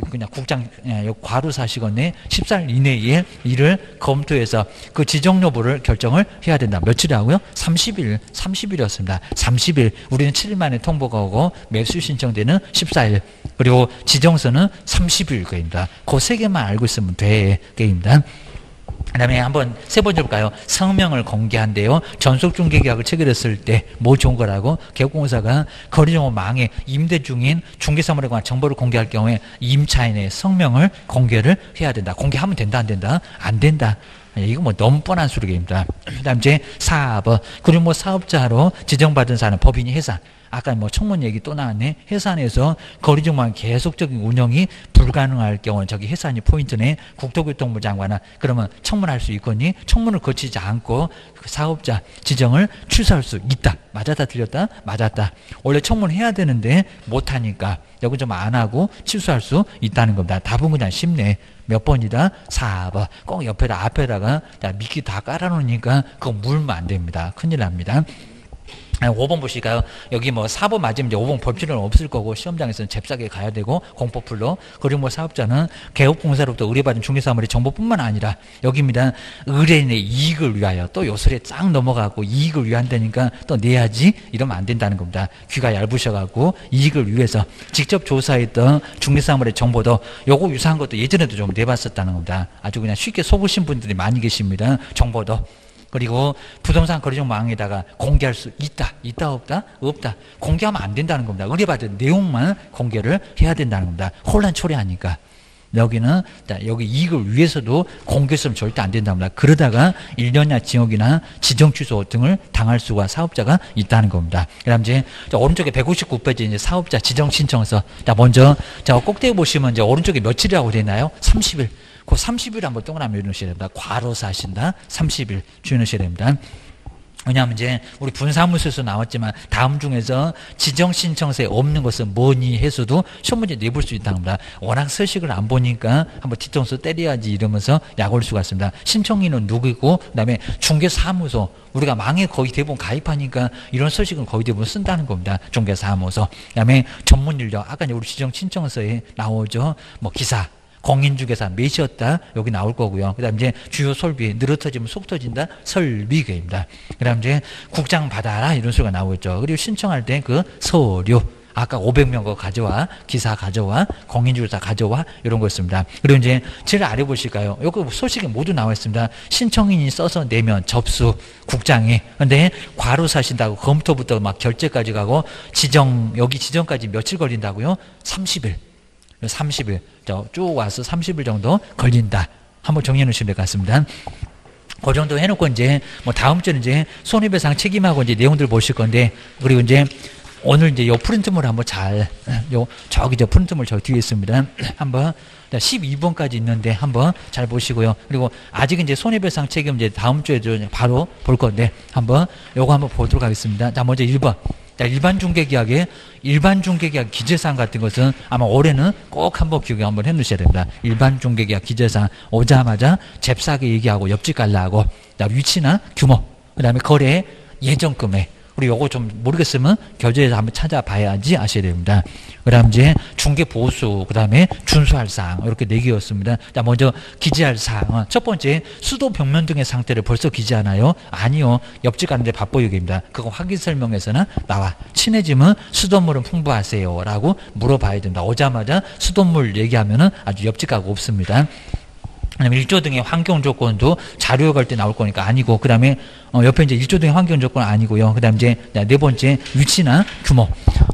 그냥 국장, 예, 과로 사시겠네. 십사 일 이내에 이를 검토해서 그 지정 여부를 결정을 해야 된다. 며칠이라고요? 삼십 일, 삼십 일이었습니다. 삼십 일. 우리는 칠 일 만에 통보가 오고 매수 신청되는 십사 일. 그리고 지정서는 삼십 일입니다. 그 세 개만 알고 있으면 돼. 게임단. 그 다음에 한번 세 번째 볼까요? 성명을 공개한대요. 전속중개계약을 체결했을 때 뭐 좋은 거라고? 개업공사가 거리종목 망에 임대 중인 중개사물에 관한 정보를 공개할 경우에 임차인의 성명을 공개를 해야 된다. 공개하면 된다 안 된다? 안 된다. 이거 뭐 너무 뻔한 수리입니다. 그 다음 이제 사 번. 거리종목 사업자로 지정받은 사람 법인이 해산. 아까 뭐 청문 얘기 또 나왔네. 해산에서 거리종목 계속적인 운영이 불가능할 경우는 저기 해산이 포인트네. 국토교통부 장관은 그러면 청문할 수 있거니 청문을 거치지 않고 사업자 지정을 취소할 수 있다. 맞았다 틀렸다? 맞았다. 원래 청문해야 되는데 못하니까 여기 좀 안 하고 취소할 수 있다는 겁니다. 답은 그냥 쉽네. 몇 번이다? 사 번. 꼭 옆에다 앞에다가 미끼 다 깔아놓으니까 그거 물면 안 됩니다. 큰일 납니다. 오 번 보실까요? 여기 뭐 사 번 맞으면 이제 오 번 볼 필요는 없을 거고 시험장에서는 잽싸게 가야 되고 공포풀로. 그리고 뭐 사업자는 개업공사로부터 의뢰받은 중개사물의 정보뿐만 아니라 여기입니다. 의뢰인의 이익을 위하여 또 요소리에 쫙 넘어가고 이익을 위한다니까 또 내야지 이러면 안 된다는 겁니다. 귀가 얇으셔가지고 이익을 위해서 직접 조사했던 중개사물의 정보도 요거 유사한 것도 예전에도 좀 내봤었다는 겁니다. 아주 그냥 쉽게 속으신 분들이 많이 계십니다. 정보도. 그리고 부동산 거래종 망에다가 공개할 수 있다. 있다 없다? 없다. 공개하면 안 된다는 겁니다. 의뢰받은 내용만 공개를 해야 된다는 겁니다. 혼란 초래하니까. 여기는 여기 이익을 위해서도 공개했으면 절대 안 된답니다. 그러다가 일 년이나 징역이나 지정 취소 등을 당할 수가 사업자가 있다는 겁니다. 그다음 이제 오른쪽에 백오십구 페이지 이제 사업자 지정 신청서. 자 먼저 자 꼭대기 보시면 이제 오른쪽에 며칠이라고 되어 있나요? 삼십 일. 그 삼십 일 한번 동그라미 넣으셔야 됩니다. 과로사 하신다. 삼십 일 주의하셔야 됩니다. 왜냐하면 이제 우리 분사무소에서 나왔지만 다음 중에서 지정신청서에 없는 것은 뭐니 해서도 시험 문제 내볼 수 있다는 겁니다. 워낙 서식을 안 보니까 한번 뒤통수 때려야지 이러면서 약 올 수가 있습니다. 신청인은 누구고 그다음에 중개사무소 우리가 망에 거의 대부분 가입하니까 이런 서식은 거의 대부분 쓴다는 겁니다. 중개사무소 그다음에 전문인력 아까 이제 우리 지정신청서에 나오죠. 뭐 기사. 공인중개사 몇이었다 여기 나올 거고요. 그다음 이제 주요 설비 늘어터지면 속 터진다 설비계입니다. 그다음 이제 국장 받아라 이런 소리가 나오겠죠. 그리고 신청할 때 그 서류 아까 오백 명 거 가져와 기사 가져와 공인중개사 가져와 이런 거였습니다. 그리고 이제 제일 아래 보실까요? 여기 소식이 모두 나와 있습니다. 신청인이 써서 내면 접수 국장이 근데 과로 사신다고 검토부터 막 결제까지 가고 지정 여기 지정까지 며칠 걸린다고요? 삼십 일. 삼십 일. 쭉 와서 삼십 일 정도 걸린다. 한번 정리해 놓으시면 될 것 같습니다. 그 정도 해놓고 이제 뭐 다음 주는 이제 손해배상 책임하고 이제 내용들 보실 건데 그리고 이제 오늘 이제 요 프린트물 한번 잘, 요, 저기 저 프린트물 저 뒤에 있습니다. 한번, 십이 번까지 있는데 한번 잘 보시고요. 그리고 아직 이제 손해배상 책임 이제 다음 주에 바로 볼 건데 한번 요거 한번 보도록 하겠습니다. 자, 먼저 일 번. 자, 일반 중개계약에, 일반 중개계약 기재사항 같은 것은 아마 올해는 꼭 한번 기억에 한번 해 놓으셔야 됩니다. 일반 중개계약 기재사항 오자마자 잽싸게 얘기하고 옆집 갈라하고, 자, 위치나 규모, 그 다음에 거래 예정 금액. 우리 요거 좀 모르겠으면 교재에서 한번 찾아봐야지 아셔야 됩니다. 그 다음 이제 중개보수, 그 다음에 준수할 사항, 이렇게 네 개였습니다. 자, 먼저 기재할 사항은 첫 번째, 수도 벽면 등의 상태를 벌써 기재하나요? 아니요. 옆집 가는데 바빠요입니다. 그거 확인 설명에서는 나와. 친해지면 수돗물은 풍부하세요 라고 물어봐야 됩니다. 오자마자 수돗물 얘기하면은 아주 옆집 가고 없습니다. 그다음에 일조 등의 환경 조건도 자료 갈 때 나올 거니까 아니고, 그 다음에 어 옆에 이제 일조 등의 환경 조건 아니고요. 그 다음 이제 네 번째 위치나 규모.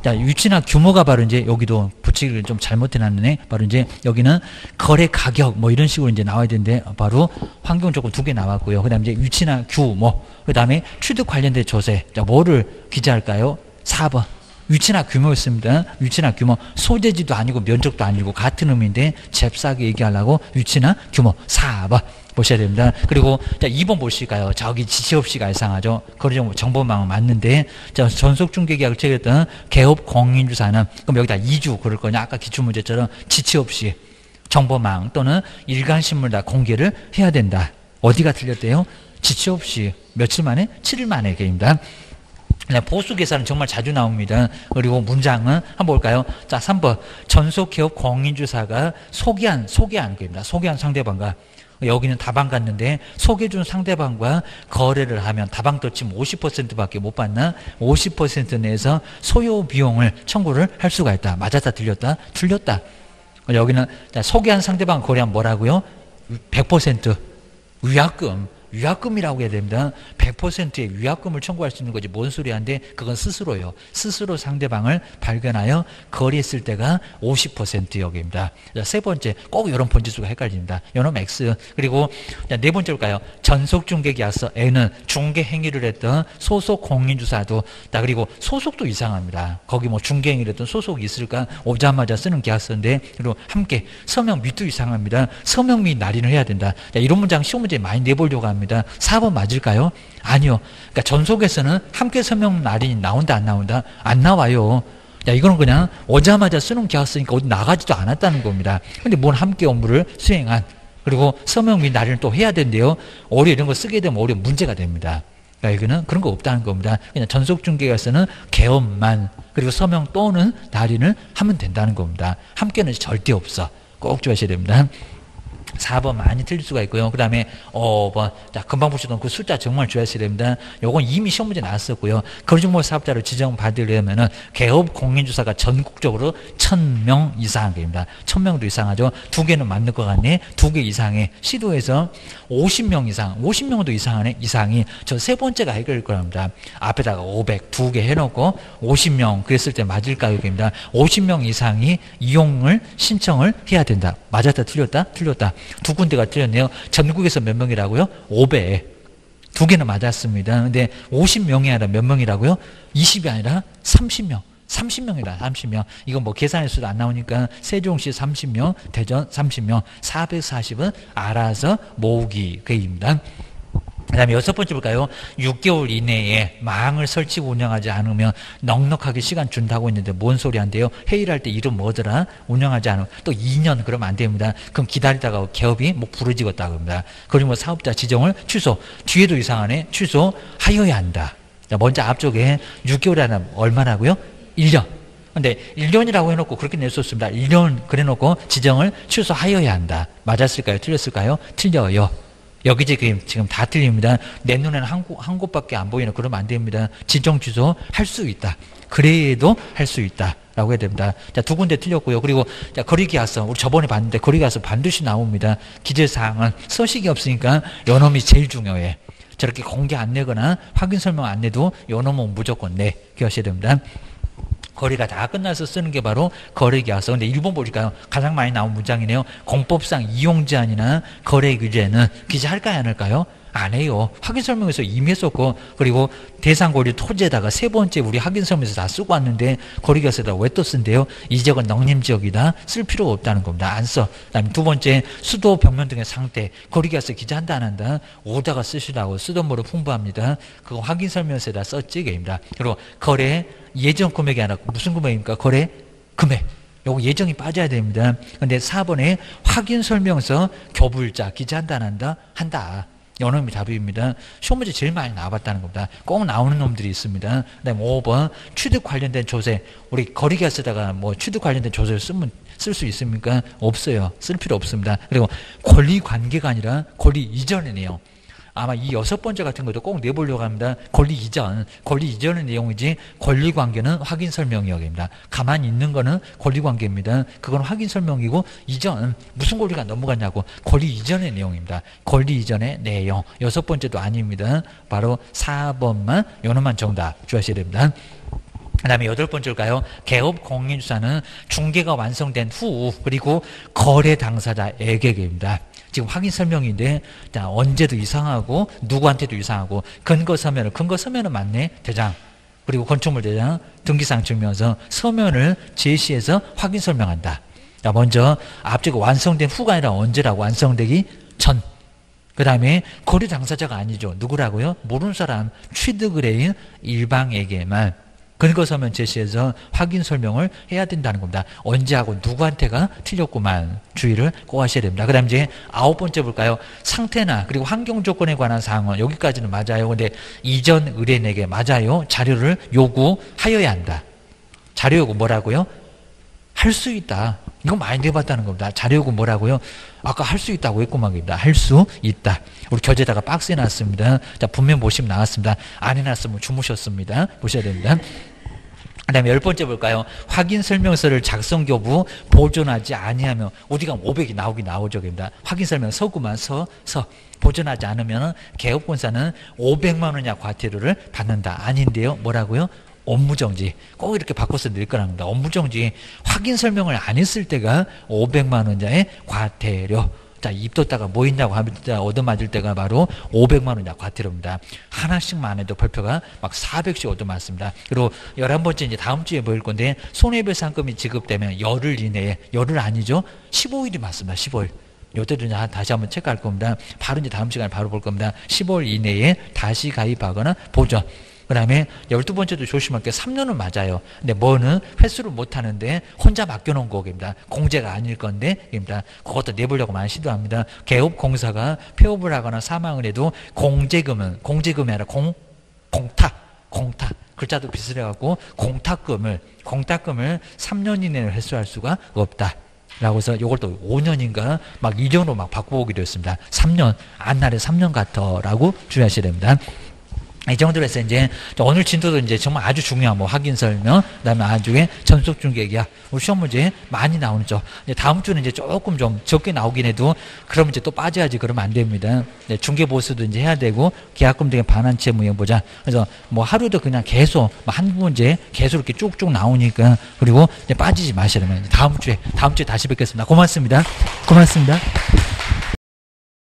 자, 위치나 규모가 바로 이제 여기도 붙이기를 좀 잘못해놨네. 바로 이제 여기는 거래 가격 뭐 이런 식으로 이제 나와야 되는데 바로 환경 조건 두 개 나왔고요. 그 다음 이제 위치나 규모. 그 다음에 취득 관련된 조세. 자, 뭐를 기재할까요? 사 번. 위치나 규모였습니다. 위치나 규모. 소재지도 아니고 면적도 아니고 같은 의미인데 잽싸게 얘기하려고 위치나 규모 사 번 보셔야 됩니다. 그리고 자, 이 번 보실까요? 저기 지시 없이 갈상하죠. 거래정보 정보망은 맞는데, 자, 전속중개계약을 체결했던 개업 공인주 산업. 그럼 여기다 이주 그럴 거냐? 아까 기출문제처럼 지시 없이 정보망 또는 일간신문 다 공개를 해야 된다. 어디가 틀렸대요? 지시 없이 며칠 만에? 칠일 만에 얘기입니다. 보수 계산은 정말 자주 나옵니다. 그리고 문장은 한번 볼까요? 자, 삼 번. 전속기업 공인주사가 소개한, 소개한 겁니다. 소개한 상대방과, 여기는 다방 갔는데 소개해준 상대방과 거래를 하면 다방 떨치면 오십 퍼센트밖에 못 받나? 오십 퍼센트 내에서 소요 비용을 청구를 할 수가 있다. 맞았다, 틀렸다, 틀렸다. 여기는 자, 소개한 상대방 거래하면 뭐라고요? 백 퍼센트 위약금. 위약금이라고 해야 됩니다. 백 퍼센트의 위약금을 청구할 수 있는 거지 뭔 소리 한데, 그건 스스로요. 스스로 상대방을 발견하여 거래했을 때가 오십 퍼센트 여기입니다. 자, 세 번째, 꼭 이런 번지수가 헷갈립니다. 요놈 X. 그리고 자, 네 번째 볼까요? 전속중개계약서 N은 중개행위를 했던 소속 공인주사도, 자, 그리고 소속도 이상합니다. 거기 뭐 중개행위를 했던 소속이 있을까? 오자마자 쓰는 계약서인데, 그리고 함께 서명 밑도 이상합니다. 서명 및 날인을 해야 된다. 자, 이런 문장 시험 문제 많이 내보려고 합니다. 사 번 맞을까요? 아니요. 그러니까 전속에서는 함께 서명 날인이 나온다, 안 나온다? 안 나와요. 야, 이거는 그냥 오자마자 쓰는 계약서니까 어디 나가지도 않았다는 겁니다. 근데 뭔 함께 업무를 수행한, 그리고 서명 및 날인을 또 해야 된대요. 올해 이런 거 쓰게 되면 올해 문제가 됩니다. 그러니까 이거는 그런 거 없다는 겁니다. 그냥 전속중개계약서는 개업만, 그리고 서명 또는 날인을 하면 된다는 겁니다. 함께는 절대 없어. 꼭 주의하셔야 됩니다. 사 번 많이 틀릴 수가 있고요. 그 다음에 오 번. 자, 금방 보시던 그 숫자 정말 주의하셔야 됩니다. 요건 이미 시험 문제 나왔었고요. 거래정보 사업자로 지정받으려면은 개업 공인주사가 전국적으로 천 명 이상한 겁니다. 천 명도 이상하죠. 두 개는 맞는 것 같네. 두 개 이상에 시도에서 오십 명 이상, 오십 명도 이상하네. 이상이 저 세 번째가 해결될 겁니다. 앞에다가 오백 두 개 해놓고 오십 명 그랬을 때 맞을까요? 입니다. 오십 명 이상이 이용을 신청을 해야 된다. 맞았다, 틀렸다, 틀렸다. 두 군데가 틀렸네요. 전국에서 몇 명이라고요? 오백. 두 개는 맞았습니다. 근데 오십 명이 아니라 몇 명이라고요? 이십이 아니라 삼십 명. 삼십 명이다. 삼십 명. 이건 뭐 계산할 수도 안 나오니까 세종시 삼십 명, 대전 삼십 명, 사백사십은 알아서 모으기 계획입니다. 그 다음에 여섯 번째 볼까요? 육 개월 이내에 망을 설치고 운영하지 않으면 넉넉하게 시간 준다고 했는데 뭔 소리 한대요? 회의를 할 때 이름 뭐더라? 운영하지 않으면 또 이 년 그러면 안 됩니다. 그럼 기다리다가 개업이 뭐 부르지겠다 그럽니다. 그리고 사업자 지정을 취소. 뒤에도 이상하네. 취소. 하여야 한다. 먼저 앞쪽에 육 개월이라면 얼마라고요? 일 년. 근데 일 년이라고 해놓고 그렇게 낼 수 없습니다. 일 년 그래놓고 지정을 취소하여야 한다. 맞았을까요? 틀렸을까요? 틀려요. 여기 지금 다 틀립니다. 내 눈에는 한, 곳, 한 곳밖에 안 보이는, 그러면 안 됩니다. 지정 취소 할 수 있다. 그래도 할 수 있다. 라고 해야 됩니다. 자, 두 군데 틀렸고요. 그리고 자, 거리계약서. 우리 저번에 봤는데 거리계약서 반드시 나옵니다. 기재사항은 서식이 없으니까 요 놈이 제일 중요해. 저렇게 공개 안 내거나 확인 설명 안 내도 요 놈은 무조건 내. 기억하셔야 됩니다. 거래가 다 끝나서 쓰는 게 바로 거래계약서. 근데 일 번 보니까요, 가장 많이 나온 문장이네요. 공법상 이용 제한이나 거래 규제는 기재할까요? 안 할까요? 안 해요. 확인설명에서 이미 했었고, 그리고 대상고리 토지에다가 세 번째 우리 확인설명에서 다 쓰고 왔는데 거리교사에다 왜 또 쓴대요? 이 지역은 농림지역이다. 쓸 필요가 없다는 겁니다. 안 써. 그다음에 두 번째 수도 벽면 등의 상태. 거리교사 기재한다 안 한다. 오다가 쓰시라고 수돗물을 풍부합니다. 그거 확인설명서에다 썼지 게입니다. 그리고 거래 예정 금액이 안 왔고 무슨 금액입니까? 거래 금액. 요거 예정이 빠져야 됩니다. 근데 사 번에 확인설명서 교부일자 기재한다 안 한다? 한다. 요놈이 답입니다. 시험 문제 제일 많이 나와봤다는 겁니다. 꼭 나오는 놈들이 있습니다. 그다음 오 번 취득 관련된 조세. 우리 거리가 쓰다가 뭐 취득 관련된 조세를 쓰면 쓸 수 있습니까? 없어요. 쓸 필요 없습니다. 그리고 권리 관계가 아니라 권리 이전이네요. 아마 이 여섯 번째 같은 것도 꼭 내보려고 합니다. 권리 이전. 권리 이전의 내용이지 권리 관계는 확인 설명이역입니다. 가만히 있는 거는 권리 관계입니다. 그건 확인 설명이고 이전. 무슨 권리가 넘어갔냐고. 권리 이전의 내용입니다. 권리 이전의 내용. 여섯 번째도 아닙니다. 바로 사 번만 요놈만 정답 주셔야 됩니다. 그 다음에 여덟 번째일까요? 개업 공인주사는 중개가 완성된 후 그리고 거래 당사자에게입니다. 지금 확인 설명인데 언제도 이상하고 누구한테도 이상하고 근거 서면을 근거 서면은 맞네 대장 그리고 건축물 대장 등기사항 증명서 서면을 제시해서 확인 설명한다. 자, 먼저 앞쪽 완성된 후가 아니라 언제라고 완성되기 전. 그 다음에 거래 당사자가 아니죠. 누구라고요? 모르는 사람 취득을 해인 일방에게만 근거 서면 제시해서 확인 설명을 해야 된다는 겁니다. 언제하고 누구한테가 틀렸구만 주의를 꼭 하셔야 됩니다. 그 다음 이제 아홉 번째 볼까요? 상태나 그리고 환경 조건에 관한 사항은 여기까지는 맞아요. 근데 이전 의뢰인에게 맞아요. 자료를 요구하여야 한다. 자료 요구 뭐라고요? 할 수 있다. 이거 많이 내봤다는 겁니다. 자료 요구 뭐라고요? 아까 할 수 있다고 했구만 입니다. 할 수 있다. 우리 교재에다가 박스에 놨습니다. 자, 분명 보시면 나왔습니다. 안 해놨으면 주무셨습니다. 보셔야 됩니다. 그 다음에 열 번째 볼까요? 확인 설명서를 작성 교부 보존하지 아니하며 어디가 오백이 나오긴 나오죠. 그러니까 확인 설명서구만 서, 서. 보존하지 않으면 개업권사는 오백만 원 이하 과태료를 받는다. 아닌데요. 뭐라고요? 업무정지. 꼭 이렇게 바꿔서 낼 거랍니다. 업무정지. 확인 설명을 안 했을 때가 오백만 원 이하의 과태료. 자, 입 뒀다가 뭐 있냐고 하면 얻어맞을 때가 바로 오백만 원 이하 과태료입니다. 하나씩만 해도 발표가 막 사백씩 얻어맞습니다. 그리고 열한 번째 이제 다음 주에 보일 건데 손해배상금이 지급되면 열흘 이내에, 열흘 아니죠? 십오 일이 맞습니다. 십오 일. 요때도 다시 한번 체크할 겁니다. 바로 이제 다음 시간에 바로 볼 겁니다. 십오 일 이내에 다시 가입하거나 보전. 그 다음에 열두 번째도 조심할 게 삼 년은 맞아요. 근데 뭐는 회수를 못하는데 혼자 맡겨놓은 거입니다. 공제가 아닐 건데 입니다. 그것도 내보려고 많이 시도합니다. 개업공사가 폐업을 하거나 사망을 해도 공제금은 공제금이 아니라 공, 공탁, 공탁. 글자도 비슷해갖고 공탁금을 공탁금을 삼 년 이내에 회수할 수가 없다. 라고 해서 이걸 또 오 년인가 막 이 년으로 막 바꿔보기도 했습니다. 삼 년, 안날에 삼 년 같더라고 주의하셔야 됩니다. 이 정도로 해서 이제 오늘 진도도 이제 정말 아주 중요한 뭐 확인 설명, 그 다음에 나중에 전속 중개 계약, 우리 시험 문제 많이 나오는 쪽. 이제 다음 주는 이제 조금 좀 적게 나오긴 해도 그러면 이제 또 빠져야지 그러면 안 됩니다. 네, 중개 보수도 이제 해야 되고 계약금 등의 반환 채무 보자. 그래서 뭐 하루도 그냥 계속 한 문제 계속 이렇게 쭉쭉 나오니까 그리고 이제 빠지지 마시라면 다음 주에 다음 주에 다시 뵙겠습니다. 고맙습니다. 고맙습니다.